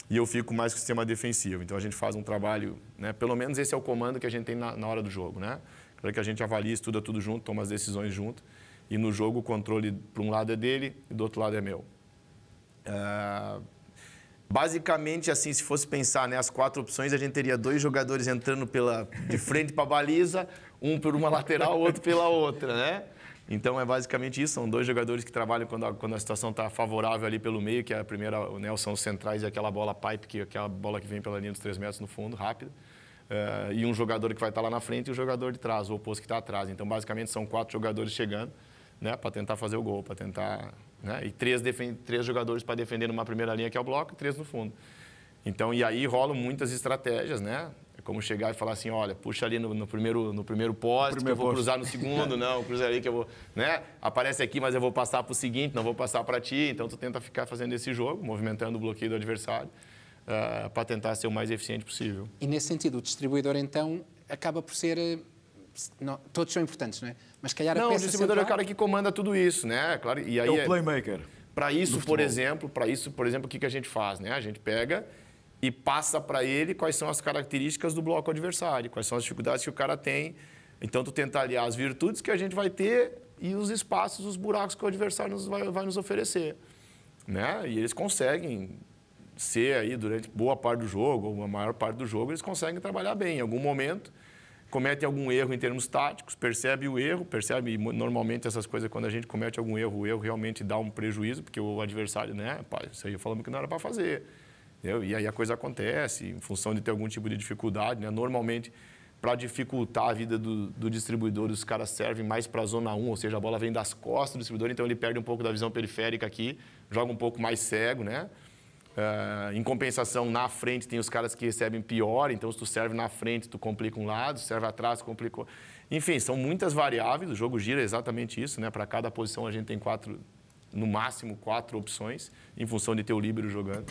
E eu fico mais com o sistema defensivo. Então, a gente faz um trabalho, né, pelo menos esse é o comando que a gente tem na, na hora do jogo, né? Claro que a gente avalia, estuda tudo junto, toma as decisões junto. E no jogo, o controle, para um lado, é dele e do outro lado é meu. Uh, basicamente, assim, se fosse pensar, né, as quatro opções, a gente teria dois jogadores entrando pela, de frente para a baliza, um por uma lateral, outro pela outra, né? Então, é basicamente isso. São dois jogadores que trabalham quando a, quando a situação está favorável ali pelo meio, que é a primeira, né, são os centrais, é aquela bola pipe, que é aquela bola que vem pela linha dos três metros no fundo, rápida. Uh, e um jogador que vai estar tá lá na frente e o jogador de trás, o oposto que está atrás. Então, basicamente, são quatro jogadores chegando, né, para tentar fazer o gol, para tentar... Né, e três, três jogadores para defender numa primeira linha, que é o bloco, e três no fundo. Então, e aí rolam muitas estratégias, né? Como chegar e falar assim, olha, puxa ali no, no, primeiro, no primeiro poste, primeiro que eu vou posto. cruzar no segundo, não, cruza ali que eu vou... Né? Aparece aqui, mas eu vou passar para o seguinte, não vou passar para ti. Então, tu tenta ficar fazendo esse jogo, movimentando o bloqueio do adversário, uh, para tentar ser o mais eficiente possível. E, nesse sentido, o distribuidor, então, acaba por ser... Não, todos são importantes, não é? Mas, calhar, a não, peça o distribuidor central... é o cara que comanda tudo isso, né? Claro, e aí é o playmaker. Para isso, por exemplo, para isso, por exemplo, o que, que a gente faz, né? A gente pega... e passa para ele quais são as características do bloco adversário, quais são as dificuldades que o cara tem. Então, tu tenta aliar as virtudes que a gente vai ter e os espaços, os buracos que o adversário nos vai, vai nos oferecer, né? E eles conseguem ser aí, durante boa parte do jogo, ou a maior parte do jogo, eles conseguem trabalhar bem. Em algum momento, cometem algum erro em termos táticos, percebe o erro, percebe normalmente essas coisas, quando a gente comete algum erro, o erro realmente dá um prejuízo, porque o adversário, né? Pá, isso aí eu falamos que não era para fazer. E aí a coisa acontece, em função de ter algum tipo de dificuldade, né? Normalmente, para dificultar a vida do, do distribuidor, os caras servem mais para a zona um, ou seja, a bola vem das costas do distribuidor, então ele perde um pouco da visão periférica aqui, joga um pouco mais cego, né? Uh, em compensação, na frente tem os caras que recebem pior, então se tu serve na frente, tu complica um lado, se serve atrás, complica... Enfim, são muitas variáveis, o jogo gira exatamente isso, né? Para cada posição a gente tem quatro, no máximo quatro opções, em função de ter o líbero jogando.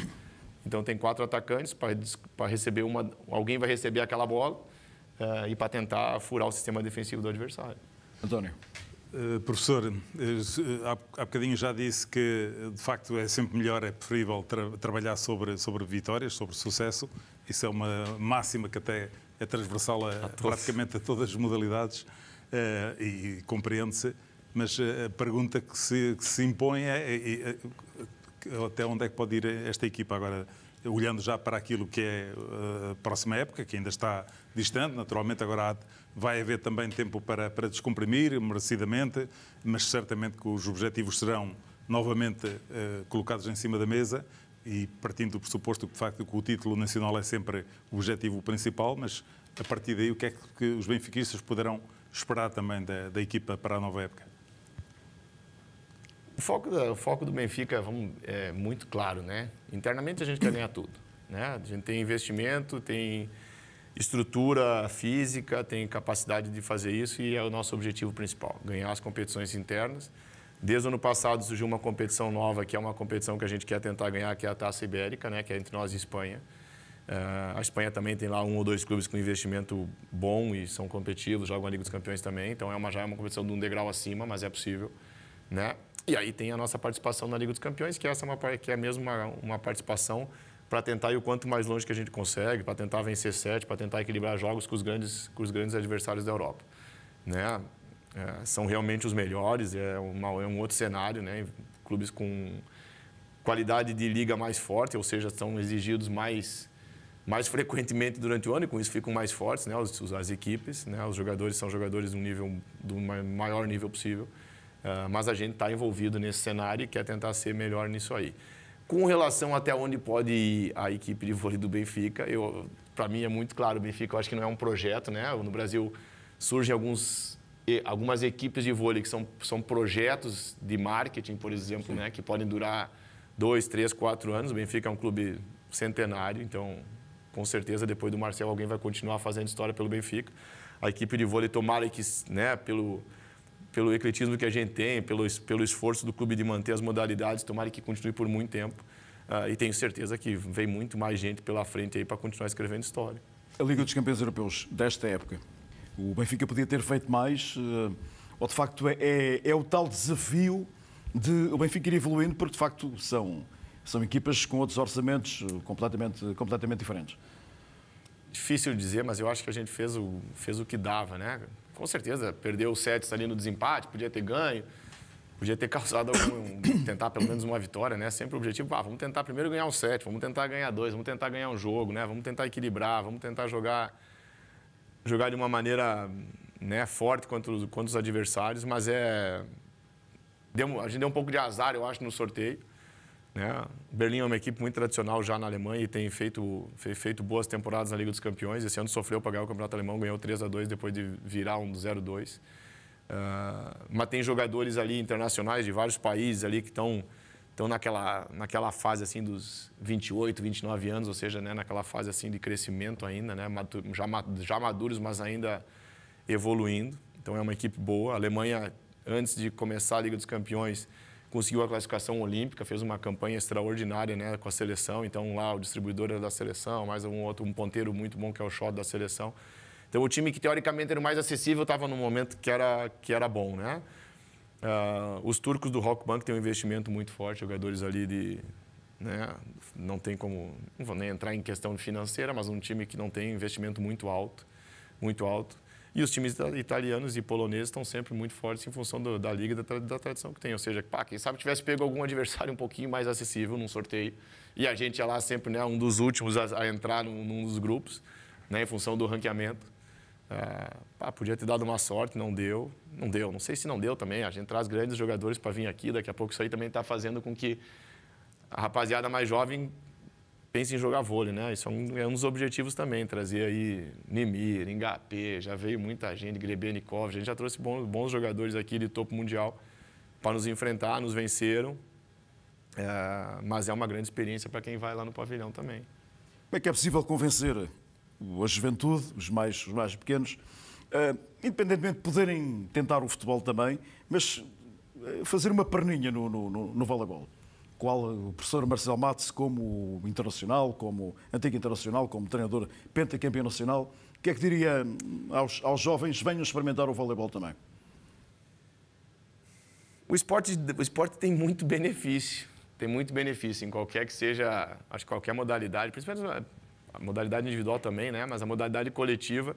Então, tem quatro atacantes para receber uma... Alguém vai receber aquela bola uh, e para tentar furar o sistema defensivo do adversário. António. Uh, professor, uh, há, há bocadinho já disse que, de facto, é sempre melhor, é preferível tra trabalhar sobre, sobre vitórias, sobre sucesso. Isso é uma máxima que até é transversal a, a praticamente a todas as modalidades uh, e, e compreende-se. Mas uh, a pergunta que se, que se impõe é... é, é até onde é que pode ir esta equipa agora? olhando já para aquilo que é a próxima época, que ainda está distante, naturalmente agora há, vai haver também tempo para, para descomprimir, merecidamente, mas certamente que os objetivos serão novamente eh, colocados em cima da mesa e partindo do pressuposto que, de facto, que o título nacional é sempre o objetivo principal, mas a partir daí o que é que os benfiquistas poderão esperar também da, da equipa para a nova época? O foco, da, o foco do Benfica vamos, é muito claro, né? Internamente a gente quer ganhar tudo, né? A gente tem investimento, tem estrutura física, tem capacidade de fazer isso e é o nosso objetivo principal, ganhar as competições internas. Desde o ano passado surgiu uma competição nova, que é uma competição que a gente quer tentar ganhar, que é a Taça Ibérica, né? Que é entre nós e Espanha. Uh, a Espanha também tem lá um ou dois clubes com investimento bom e são competitivos, jogam a Liga dos Campeões também, então é uma, já é uma competição de um degrau acima, mas é possível, né? E aí tem a nossa participação na Liga dos Campeões, que essa é, uma, que é mesmo uma, uma participação para tentar ir o quanto mais longe que a gente consegue, para tentar vencer sete, para tentar equilibrar jogos com os grandes, com os grandes adversários da Europa, né? É, são realmente os melhores, é, uma, é um outro cenário, né? Clubes com qualidade de liga mais forte, ou seja, são exigidos mais, mais frequentemente durante o ano e com isso ficam mais fortes, né? Os, as equipes, né? Os jogadores são jogadores de um nível, do maior nível possível. Uh, mas a gente está envolvido nesse cenário e quer tentar ser melhor nisso aí. Com relação até onde pode ir a equipe de vôlei do Benfica, para mim é muito claro, o Benfica eu acho que não é um projeto, né? No Brasil surgem alguns, algumas equipes de vôlei que são, são projetos de marketing, por exemplo, né? Que podem durar dois, três, quatro anos. O Benfica é um clube centenário, então com certeza depois do Marcel alguém vai continuar fazendo história pelo Benfica. A equipe de vôlei tomara que, né, pelo... pelo ecletismo que a gente tem, pelo, pelo esforço do clube de manter as modalidades, tomara que continue por muito tempo. Uh, e tenho certeza que vem muito mais gente pela frente aí para continuar escrevendo história. A Liga dos Campeões Europeus desta época, o Benfica podia ter feito mais, uh, ou de facto é, é, é o tal desafio de o Benfica ir evoluindo, porque de facto são, são equipas com outros orçamentos completamente, completamente diferentes? Difícil dizer, mas eu acho que a gente fez o, fez o que dava, né? Com certeza, perdeu os sets ali no desempate, podia ter ganho, podia ter causado algum, tentar pelo menos uma vitória, né? Sempre o objetivo, ah, vamos tentar primeiro ganhar um set, vamos tentar ganhar dois, vamos tentar ganhar um jogo, né? Vamos tentar equilibrar, vamos tentar jogar, jogar de uma maneira, né, forte contra os, contra os adversários, mas é... Deu, a gente deu um pouco de azar, eu acho, no sorteio, né? Berlim é uma equipe muito tradicional já na Alemanha e tem feito, feito boas temporadas na Liga dos Campeões. Esse ano sofreu para ganhar o Campeonato Alemão, ganhou três a dois depois de virar um zero a dois. Uh, mas tem jogadores ali internacionais de vários países ali que estão naquela, naquela fase assim dos vinte e oito, vinte e nove anos, ou seja, né, naquela fase assim de crescimento ainda, né, já, já maduros, mas ainda evoluindo. Então é uma equipe boa. A Alemanha, antes de começar a Liga dos Campeões, conseguiu a classificação olímpica, fez uma campanha extraordinária, né, com a seleção. Então, lá, o distribuidor era da seleção, mais um outro, um ponteiro muito bom, que é o Schott da seleção. Então, o time que, teoricamente, era o mais acessível, estava num momento que era, que era bom, né? Uh, os turcos do Rockbank têm um investimento muito forte, jogadores ali de... Né, não tem como... Não vou nem entrar em questão financeira, mas um time que não tem investimento muito alto, muito alto. E os times italianos e poloneses estão sempre muito fortes em função do, da liga e da, da tradição que tem. Ou seja, pá, quem sabe tivesse pego algum adversário um pouquinho mais acessível num sorteio. E a gente ia lá sempre, né, um dos últimos a, a entrar num, num dos grupos, né, em função do ranqueamento. Ah, pá, podia ter dado uma sorte, não deu. Não deu, não sei se não deu também. A gente traz grandes jogadores para vir aqui. Daqui a pouco isso aí também está fazendo com que a rapaziada mais jovem... pense em jogar vôlei, né? Isso é um, é um dos objetivos também, trazer aí Nimir, Engapê, já veio muita gente, Grebenikov, a gente já trouxe bons, bons jogadores aqui de topo mundial para nos enfrentar, nos venceram, é, mas é uma grande experiência para quem vai lá no pavilhão também. Como é que é possível convencer a juventude, os mais, os mais pequenos, uh, independentemente de poderem tentar o futebol também, mas fazer uma perninha no, no, no, no voleibol? Qual o professor Marcel Matz, como internacional, como antigo internacional, como treinador pentacampeão nacional, o que é que diria aos, aos jovens, venham experimentar o voleibol também? O esporte, o esporte tem muito benefício, tem muito benefício em qualquer que seja, acho que qualquer modalidade, principalmente a modalidade individual também, né? Mas a modalidade coletiva,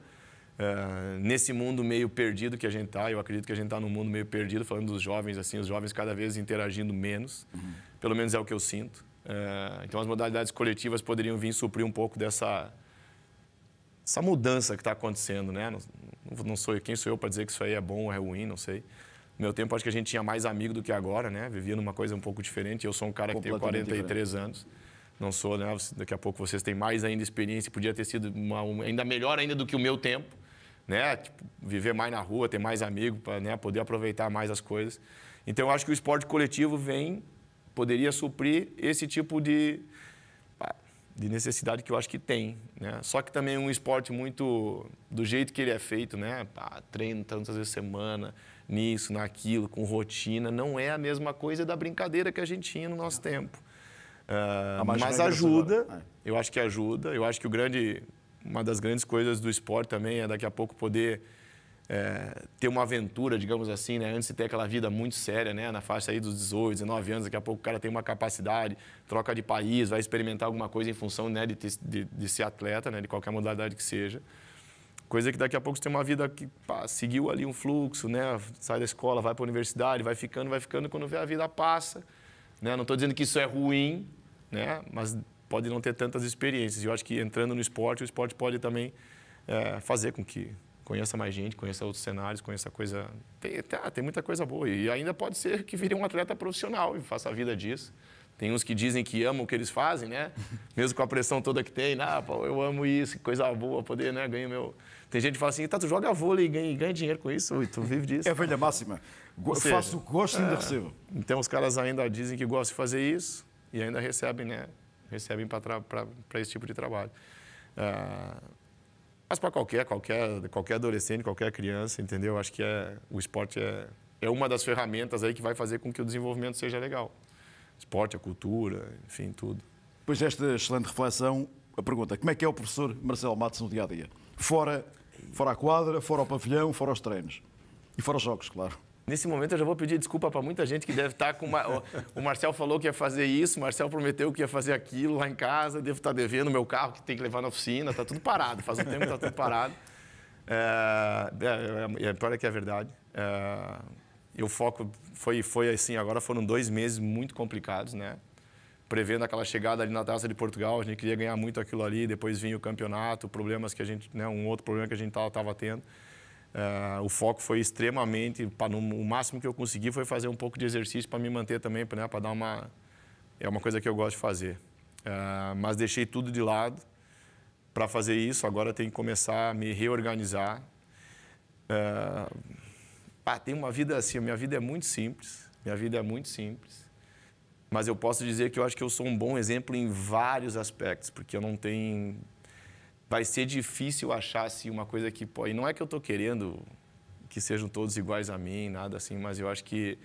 Uh, nesse mundo meio perdido que a gente está, eu acredito que a gente está num mundo meio perdido, falando dos jovens, assim, os jovens cada vez interagindo menos, uhum. Pelo menos é o que eu sinto. Uh, É, então, as modalidades coletivas poderiam vir suprir um pouco dessa essa mudança que está acontecendo, né? Não, não sou, quem sou eu para dizer que isso aí é bom ou é ruim, não sei. No meu tempo, acho que a gente tinha mais amigo do que agora, né? Vivia numa coisa um pouco diferente. Eu sou um cara que tenho quarenta e três anos. Não sou, né? Daqui a pouco vocês têm mais ainda experiência. Podia ter sido uma, uma, ainda melhor ainda do que o meu tempo, né? Tipo, viver mais na rua, ter mais amigo, para, né, poder aproveitar mais as coisas. Então, eu acho que o esporte coletivo vem... poderia suprir esse tipo de, de necessidade que eu acho que tem, né? Só que também é um esporte muito... do jeito que ele é feito, né? Pá, treino tantas vezes por semana, nisso, naquilo, com rotina. Não é a mesma coisa da brincadeira que a gente tinha no nosso tempo. Uh, mas ajuda, eu acho que ajuda. Eu acho que o grande, uma das grandes coisas do esporte também é daqui a pouco poder... É, ter uma aventura, digamos assim, né? Antes de ter aquela vida muito séria, né? Na faixa aí dos dezoito, dezenove anos, daqui a pouco o cara tem uma capacidade, troca de país, vai experimentar alguma coisa em função, né, de, ter, de, de ser atleta, né? De qualquer modalidade que seja. Coisa que daqui a pouco você tem uma vida que, pá, seguiu ali um fluxo, né? Sai da escola, vai para a universidade, vai ficando, vai ficando, quando vê a vida passa, né? Não estou dizendo que isso é ruim, né? Mas pode não ter tantas experiências. Eu acho que entrando no esporte, o esporte pode também é, fazer com que... conheça mais gente, conheça outros cenários, conheça coisa... Tem, tá, tem muita coisa boa. E ainda pode ser que vire um atleta profissional e faça a vida disso. Tem uns que dizem que amam o que eles fazem, né? Mesmo com a pressão toda que tem. Ah, pô, eu amo isso, que coisa boa, poder, né? Ganho meu... Tem gente que fala assim, tá, tu joga vôlei e ganha, ganha dinheiro com isso, tu vive disso. É a velha máxima. Ou seja, faço o gosto e ainda recebo. Então, os caras ainda dizem que gostam de fazer isso e ainda recebem, né? Recebem para esse tipo de trabalho. Ah, mas para qualquer, qualquer, qualquer adolescente, qualquer criança, entendeu? Acho que é, o esporte é, é uma das ferramentas aí que vai fazer com que o desenvolvimento seja legal. Esporte, a cultura, enfim, tudo. Depois desta excelente reflexão, a pergunta, como é que é o professor Marcel Matz no dia-a-dia? Fora, fora a quadra, fora o pavilhão, fora os treinos. E fora os jogos, claro. Nesse momento, eu já vou pedir desculpa para muita gente que deve estar com... Uma... O Marcel falou que ia fazer isso, o Marcel prometeu que ia fazer aquilo lá em casa, devo estar devendo meu carro que tem que levar na oficina, está tudo parado, faz um tempo que está tudo parado. É, é, é pior que é verdade. É, eu foco... Foi, foi assim, agora foram dois meses muito complicados, né? Prevendo aquela chegada ali na Taça de Portugal, a gente queria ganhar muito aquilo ali, depois vinha o campeonato, problemas que a gente... Né, um outro problema que a gente estava tendo. Uh, o foco foi extremamente, pra, no, o máximo que eu consegui foi fazer um pouco de exercício para me manter também, né, para dar uma... É uma coisa que eu gosto de fazer. Uh, mas deixei tudo de lado para fazer isso, agora tenho que começar a me reorganizar. Uh, ah, tem uma vida assim, minha vida é muito simples, minha vida é muito simples. Mas eu posso dizer que eu acho que eu sou um bom exemplo em vários aspectos, porque eu não tenho... Vai ser difícil achar assim, uma coisa que... Pô, e não é que eu estou querendo que sejam todos iguais a mim, nada assim, mas eu acho que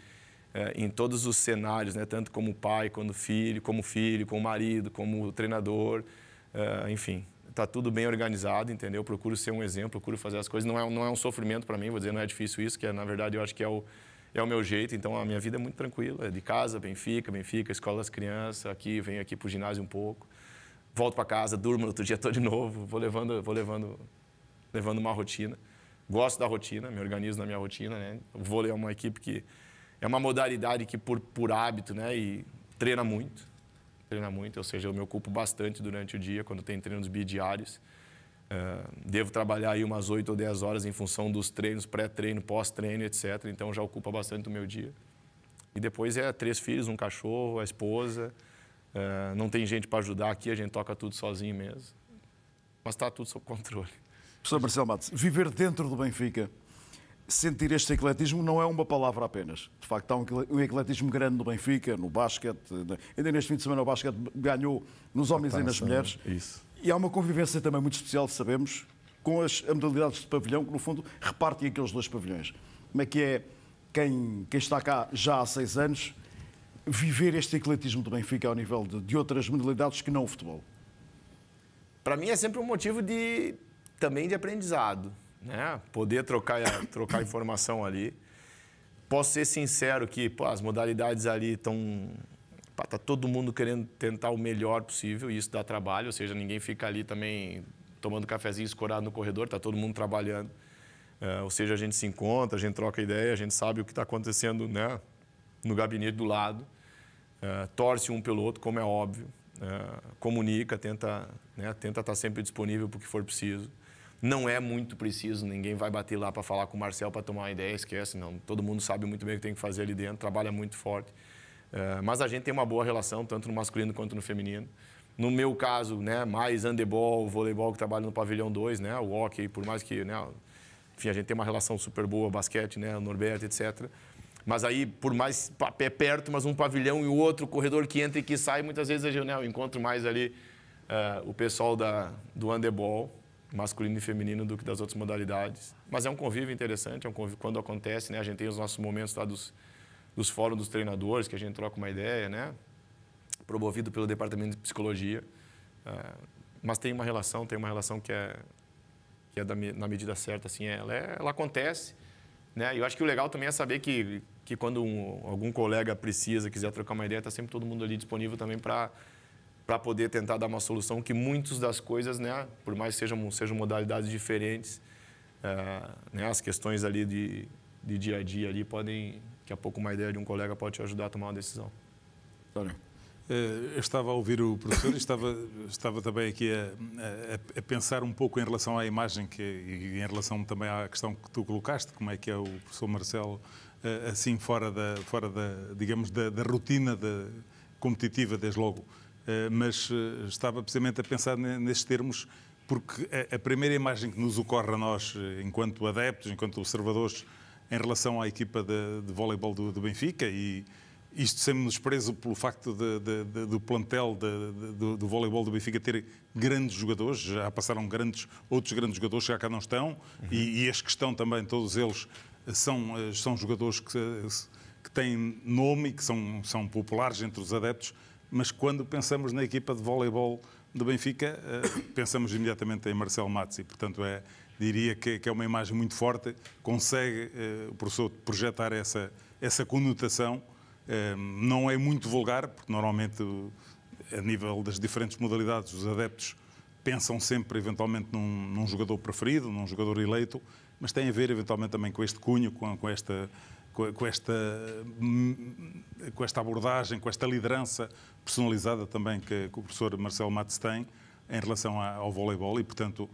é, em todos os cenários, né, tanto como pai, como filho, como filho, como marido, como treinador, é, enfim, está tudo bem organizado, entendeu? Eu procuro ser um exemplo, procuro fazer as coisas. Não é, não é um sofrimento para mim, vou dizer, não é difícil isso, que é, na verdade eu acho que é o, é o meu jeito. Então, a minha vida é muito tranquila, é de casa, Benfica, Benfica, escola das crianças, aqui, venho aqui para o ginásio um pouco. Volto para casa, durmo, outro dia estou de novo, vou levando, vou levando, levando uma rotina. Gosto da rotina, me organizo na minha rotina, né? O vôlei é uma equipe que é uma modalidade que por por hábito, né? E treina muito, treina muito. Ou seja, eu me ocupo bastante durante o dia quando tem treinos bidiários. Uh, devo trabalhar aí umas oito ou dez horas em função dos treinos, pré-treino, pós-treino, etcétera. Então já ocupa bastante o meu dia. E depois é três filhos, um cachorro, a esposa. Uh, não tem gente para ajudar aqui, a gente toca tudo sozinho mesmo. Mas está tudo sob controle. Professor Marcel Matz, viver dentro do Benfica, sentir este ecletismo não é uma palavra apenas. De facto, há um ecletismo grande no Benfica, no basquete. Ainda neste fim de semana o basquete ganhou nos homens ah, tá, e nas sim, mulheres. Isso. E há uma convivência também muito especial, sabemos, com as modalidades de pavilhão, que no fundo repartem aqueles dois pavilhões. Como é que é quem, quem está cá já há seis anos... viver este ecletismo do Benfica ao nível de, de outras modalidades que não o futebol? Para mim é sempre um motivo de, também de aprendizado, né? Poder trocar, trocar informação ali. Posso ser sincero que pô, as modalidades ali estão... Está todo mundo querendo tentar o melhor possível e isso dá trabalho, ou seja, ninguém fica ali também tomando cafezinho escorado no corredor, está todo mundo trabalhando. É, ou seja, a gente se encontra, a gente troca ideia, a gente sabe o que está acontecendo, né? No gabinete do lado. uh, torce um pelo outro, como é óbvio, uh, comunica, tenta, né, tenta estar sempre disponível para o que for preciso. Não é muito preciso, ninguém vai bater lá para falar com o Marcel para tomar uma ideia, esquece, não. Todo mundo sabe muito bem o que tem que fazer ali dentro, trabalha muito forte. Uh, mas a gente tem uma boa relação, tanto no masculino quanto no feminino. No meu caso, né, mais handebol, voleibol, que trabalho no pavilhão dois, né, o hockey, por mais que... Né, enfim, a gente tem uma relação super boa, basquete, né, o Norbert, etcétera. Mas aí, por mais pé perto, mas um pavilhão e o outro, corredor que entra e que sai, muitas vezes eu, né, eu encontro mais ali uh, o pessoal da, do handebol, masculino e feminino, do que das outras modalidades. Mas é um convívio interessante, é um convívio, quando acontece, né, a gente tem os nossos momentos lá dos, dos fóruns dos treinadores, que a gente troca uma ideia, né? Promovido pelo Departamento de Psicologia, uh, mas tem uma relação, tem uma relação que é, que é da, na medida certa, assim, ela, é, ela acontece, né? E eu acho que o legal também é saber que, que quando um, algum colega precisa, quiser trocar uma ideia, está sempre todo mundo ali disponível também para poder tentar dar uma solução, que muitas das coisas, né, por mais que sejam, sejam modalidades diferentes, uh, né, as questões ali de, de dia a dia ali podem, daqui a pouco uma ideia de um colega pode te ajudar a tomar uma decisão. Claro. Eu estava a ouvir o professor e estava, estava também aqui a, a, a pensar um pouco em relação à imagem que, e em relação também à questão que tu colocaste, como é que é o professor Marcelo assim fora da, fora da digamos, da, da rotina da, competitiva, desde logo. Mas estava precisamente a pensar nestes termos, porque a, a primeira imagem que nos ocorre a nós, enquanto adeptos, enquanto observadores, em relação à equipa de, de voleibol do, do Benfica e... Isto sempre desprezo pelo facto de, de, de, do plantel de, de, do, do voleibol do Benfica ter grandes jogadores, já passaram grandes, outros grandes jogadores que já cá não estão, uhum. e, e estes que estão também, todos eles, são, são jogadores que, que têm nome e que são, são populares entre os adeptos, mas quando pensamos na equipa de voleibol do Benfica, pensamos imediatamente em Marcel Matz, e portanto é, diria que, que é uma imagem muito forte, consegue o professor projetar essa, essa conotação. Não é muito vulgar, porque normalmente a nível das diferentes modalidades os adeptos pensam sempre eventualmente num, num jogador preferido, num jogador eleito, mas tem a ver eventualmente também com este cunho, com, com, esta, com, esta, com esta abordagem, com esta liderança personalizada também que, que o professor Marcel Matz tem em relação a, ao voleibol e, portanto,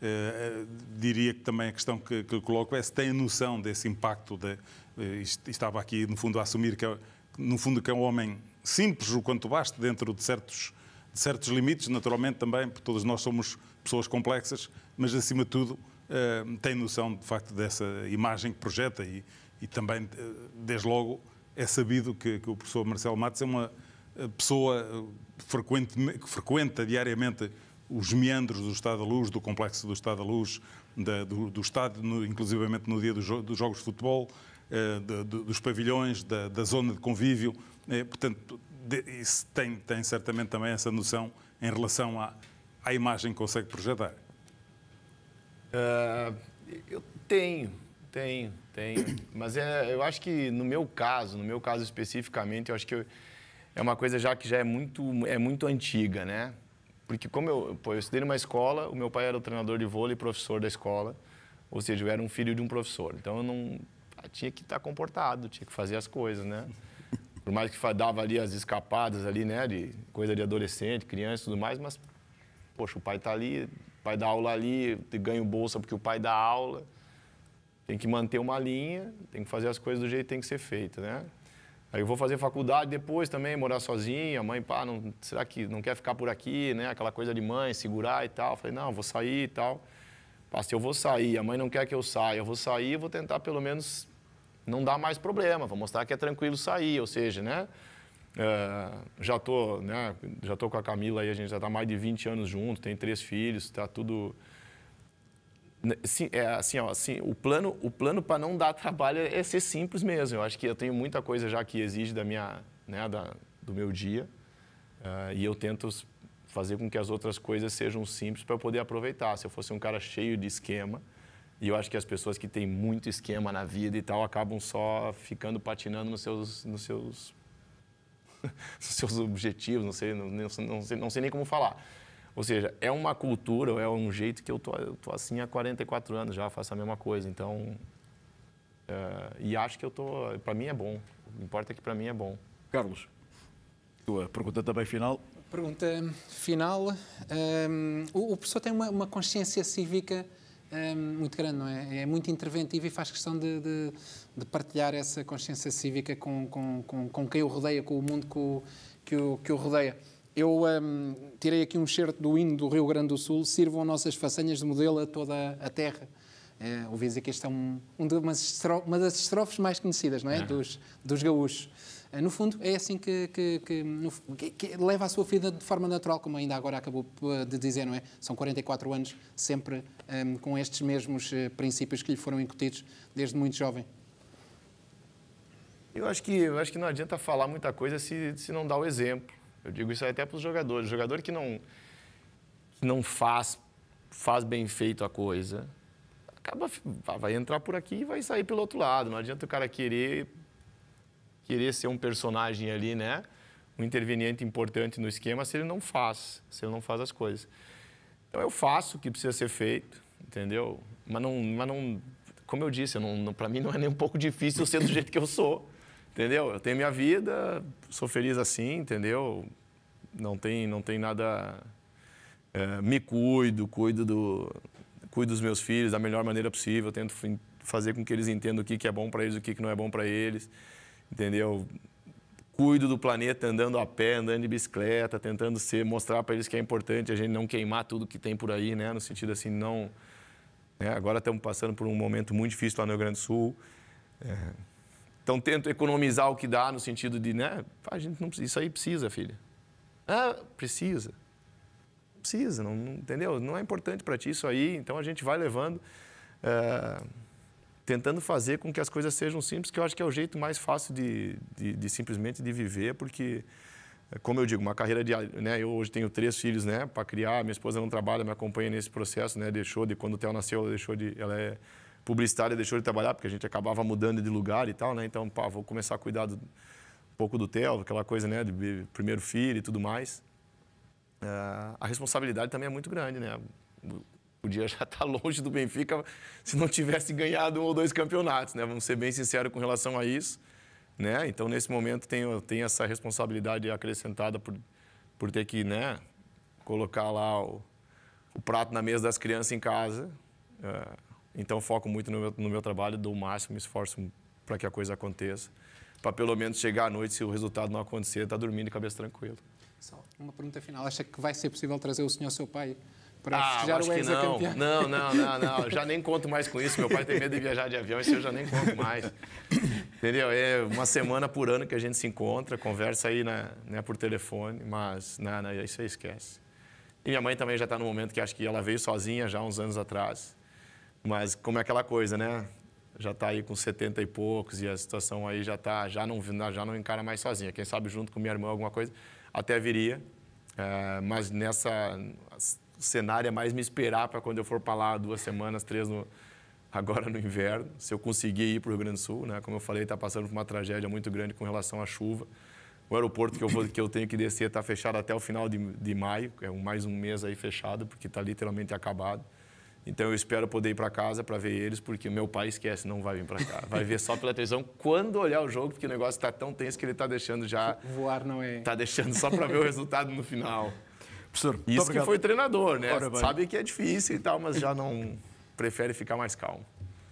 eh, diria que também a questão que, que coloco é se tem a noção desse impacto, de, eh, estava aqui no fundo a assumir que é no fundo que é um homem simples o quanto basta, dentro de certos, de certos limites, naturalmente também, porque todos nós somos pessoas complexas, mas acima de tudo eh, tem noção de facto dessa imagem que projeta e, e também, desde logo, é sabido que, que o professor Marcel Matz é uma pessoa frequente, que frequenta diariamente os meandros do Estádio da Luz, do complexo do Estádio da Luz, da, do, do estádio, no, inclusivamente no dia dos jo- do jogos de futebol, Uh, de, de, dos pavilhões, da, da zona de convívio, uh, portanto, de, isso tem, tem certamente também essa noção em relação à, à imagem que consegue projetar. Uh, eu tenho, tenho, tenho, mas é, eu acho que no meu caso, no meu caso especificamente, eu acho que eu, é uma coisa já que já é muito, é muito antiga, né? Porque como eu, pô, eu estudei numa escola, o meu pai era o treinador de vôlei e professor da escola, ou seja, eu era um filho de um professor, então eu não... tinha que estar comportado, tinha que fazer as coisas, né? Por mais que dava ali as escapadas ali, né? De coisa de adolescente, criança e tudo mais, mas, poxa, o pai está ali, o pai dá aula ali, ganho bolsa porque o pai dá aula, tem que manter uma linha, tem que fazer as coisas do jeito que tem que ser feito, né? Aí eu vou fazer faculdade depois também, morar sozinho, a mãe, pá, não, será que não quer ficar por aqui, né? Aquela coisa de mãe, segurar e tal. Eu falei, não, vou sair e tal. Pá, se eu vou sair, a mãe não quer que eu saia, eu vou sair e vou tentar pelo menos... não dá mais problema, vou mostrar que é tranquilo sair, ou seja, né? Uh, já tô, né? Já tô com a Camila aí, a gente já tá mais de vinte anos junto, tem três filhos, tá tudo... Sim, é assim, ó, assim, o plano, o plano para não dar trabalho é ser simples mesmo. Eu acho que eu tenho muita coisa já que exige da minha, né? Da, do meu dia uh, e eu tento fazer com que as outras coisas sejam simples para eu poder aproveitar. Se eu fosse um cara cheio de esquema, e eu acho que as pessoas que têm muito esquema na vida e tal acabam só ficando patinando nos seus, nos seus, nos seus objetivos, não sei, não, não, não, sei, não sei nem como falar. Ou seja, é uma cultura, é um jeito que eu tô, eu tô assim há quarenta e quatro anos já, faço a mesma coisa. Então, é, e acho que eu tô, para mim é bom. O que importa é que para mim é bom. Carlos, Tua pergunta também final? Pergunta final. Um, o, o professor tem uma, uma consciência cívica um, muito grande, não é? É muito interventivo e faz questão de, de, de partilhar essa consciência cívica com, com, com, com quem o rodeia, com o mundo que o, que o, que o rodeia. Eu um, tirei aqui um excerto do hino do Rio Grande do Sul, sirvam nossas façanhas de modelo a toda a terra. É, ouvi dizer que esta é um, um de umas, uma das estrofes mais conhecidas, não é? Uhum. Dos, dos gaúchos. No fundo, é assim que, que, que, que leva a sua vida de forma natural, como ainda agora acabou de dizer, não é? São quarenta e quatro anos, sempre um, com estes mesmos princípios que lhe foram incutidos desde muito jovem. Eu acho que, eu acho que não adianta falar muita coisa se, se não dá o exemplo. Eu digo isso até para os jogadores. O jogador que não, que não faz, faz bem feito a coisa, acaba, vai entrar por aqui e vai sair pelo outro lado. Não adianta o cara querer... querer ser um personagem ali, né? Um interveniente importante no esquema, se ele não faz, se ele não faz as coisas. Então, eu faço o que precisa ser feito, entendeu? Mas não, mas não como eu disse, eu não, não, para mim não é nem um pouco difícil ser do jeito que eu sou, entendeu? Eu tenho minha vida, sou feliz assim, entendeu? Não tem, não tem nada... É, me cuido, cuido, do, cuido dos meus filhos da melhor maneira possível, tento fazer com que eles entendam o que, que é bom para eles, o que, que não é bom para eles. Entendeu? Cuido do planeta andando a pé, andando de bicicleta, tentando ser, mostrar para eles que é importante a gente não queimar tudo que tem por aí, né? No sentido assim, não... Né? Agora estamos passando por um momento muito difícil lá no Rio Grande do Sul. É... Então, tento economizar o que dá, no sentido de, né? A gente não precisa... Isso aí precisa, filha. Ah, precisa. Precisa, não, não, entendeu? Não é importante para ti isso aí, então a gente vai levando... É... tentando fazer com que as coisas sejam simples, que eu acho que é o jeito mais fácil de, de, de simplesmente de viver, porque, como eu digo, uma carreira de... Né, eu hoje tenho três filhos, né, para criar, minha esposa não trabalha, me acompanha nesse processo, né, deixou de... Quando o Theo nasceu, ela, deixou de, ela é publicitária, deixou de trabalhar, porque a gente acabava mudando de lugar e tal, né, então, pá, vou começar a cuidar do, um pouco do Theo, aquela coisa, né, de primeiro filho e tudo mais. Uh, a responsabilidade também é muito grande, né? O dia já está longe do Benfica se não tivesse ganhado um ou dois campeonatos, né? Vamos ser bem sinceros com relação a isso, né? Então, nesse momento, tenho, tenho essa responsabilidade acrescentada por, por ter que, né, colocar lá o, o prato na mesa das crianças em casa. É, então, foco muito no meu, no meu trabalho, dou o máximo, me esforço para que a coisa aconteça, para pelo menos chegar à noite, se o resultado não acontecer, estar tá dormindo de cabeça tranquila. Só uma pergunta final. Acha que vai ser possível trazer o senhor, seu pai... Para ah, acho que não. não, não, não, não, já nem conto mais com isso, meu pai tem medo de viajar de avião, isso eu já nem conto mais, entendeu? É uma semana por ano que a gente se encontra, conversa aí, né, né, por telefone, mas não, não, isso aí esquece. E minha mãe também já está no momento que acho que ela veio sozinha já uns anos atrás, mas como é aquela coisa, né, já está aí com setenta e poucos e a situação aí já, tá, já, não, já não encara mais sozinha, quem sabe junto com minha irmã alguma coisa, até viria, é, mas nessa... O cenário é mais me esperar para quando eu for para lá duas semanas, três, no, agora no inverno, se eu conseguir ir para o Rio Grande do Sul, né? Como eu falei, está passando por uma tragédia muito grande com relação à chuva. O aeroporto que eu, vou, que eu tenho que descer está fechado até o final de, de maio, é mais um mês aí fechado, porque está literalmente acabado. Então, eu espero poder ir para casa para ver eles, porque meu pai esquece, não vai vir para cá. Vai ver só pela televisão quando olhar o jogo, porque o negócio está tão tenso que ele está deixando já... Voar não é... Está deixando só para ver o resultado no final. Professor, isso obrigado. Que foi treinador, né? Sabe que é difícil e tal, mas já não prefere ficar mais calmo.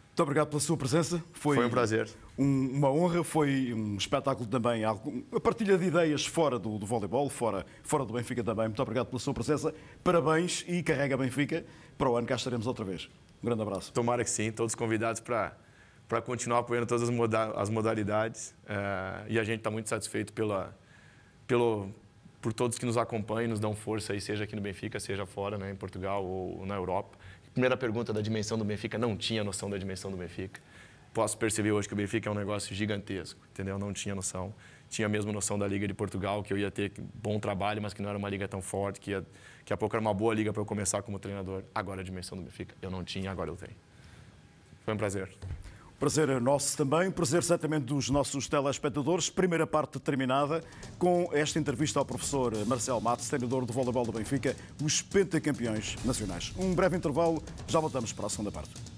Muito obrigado pela sua presença. Foi, foi um prazer. Um, uma honra, foi um espetáculo também. A partilha de ideias fora do, do voleibol, fora, fora do Benfica também. Muito obrigado pela sua presença. Parabéns e carrega Benfica. Para o ano cá estaremos outra vez. Um grande abraço. Tomara que sim. Todos convidados para, para continuar apoiando todas as, moda as modalidades. Uh, e a gente está muito satisfeito pela, pelo... por todos que nos acompanham, nos dão força, aí, seja aqui no Benfica, seja fora, né, em Portugal ou na Europa. Primeira pergunta da dimensão do Benfica, não tinha noção da dimensão do Benfica. Posso perceber hoje que o Benfica é um negócio gigantesco, entendeu? Não tinha noção. Tinha a mesma noção da Liga de Portugal, que eu ia ter bom trabalho, mas que não era uma liga tão forte, que ia, daqui a pouco era uma boa liga para eu começar como treinador. Agora a dimensão do Benfica, eu não tinha, agora eu tenho. Foi um prazer. Prazer nosso também, prazer certamente dos nossos telespectadores. Primeira parte terminada com esta entrevista ao professor Marcel Matz, treinador do voleibol do Benfica, os pentacampeões nacionais. Um breve intervalo, já voltamos para a segunda parte.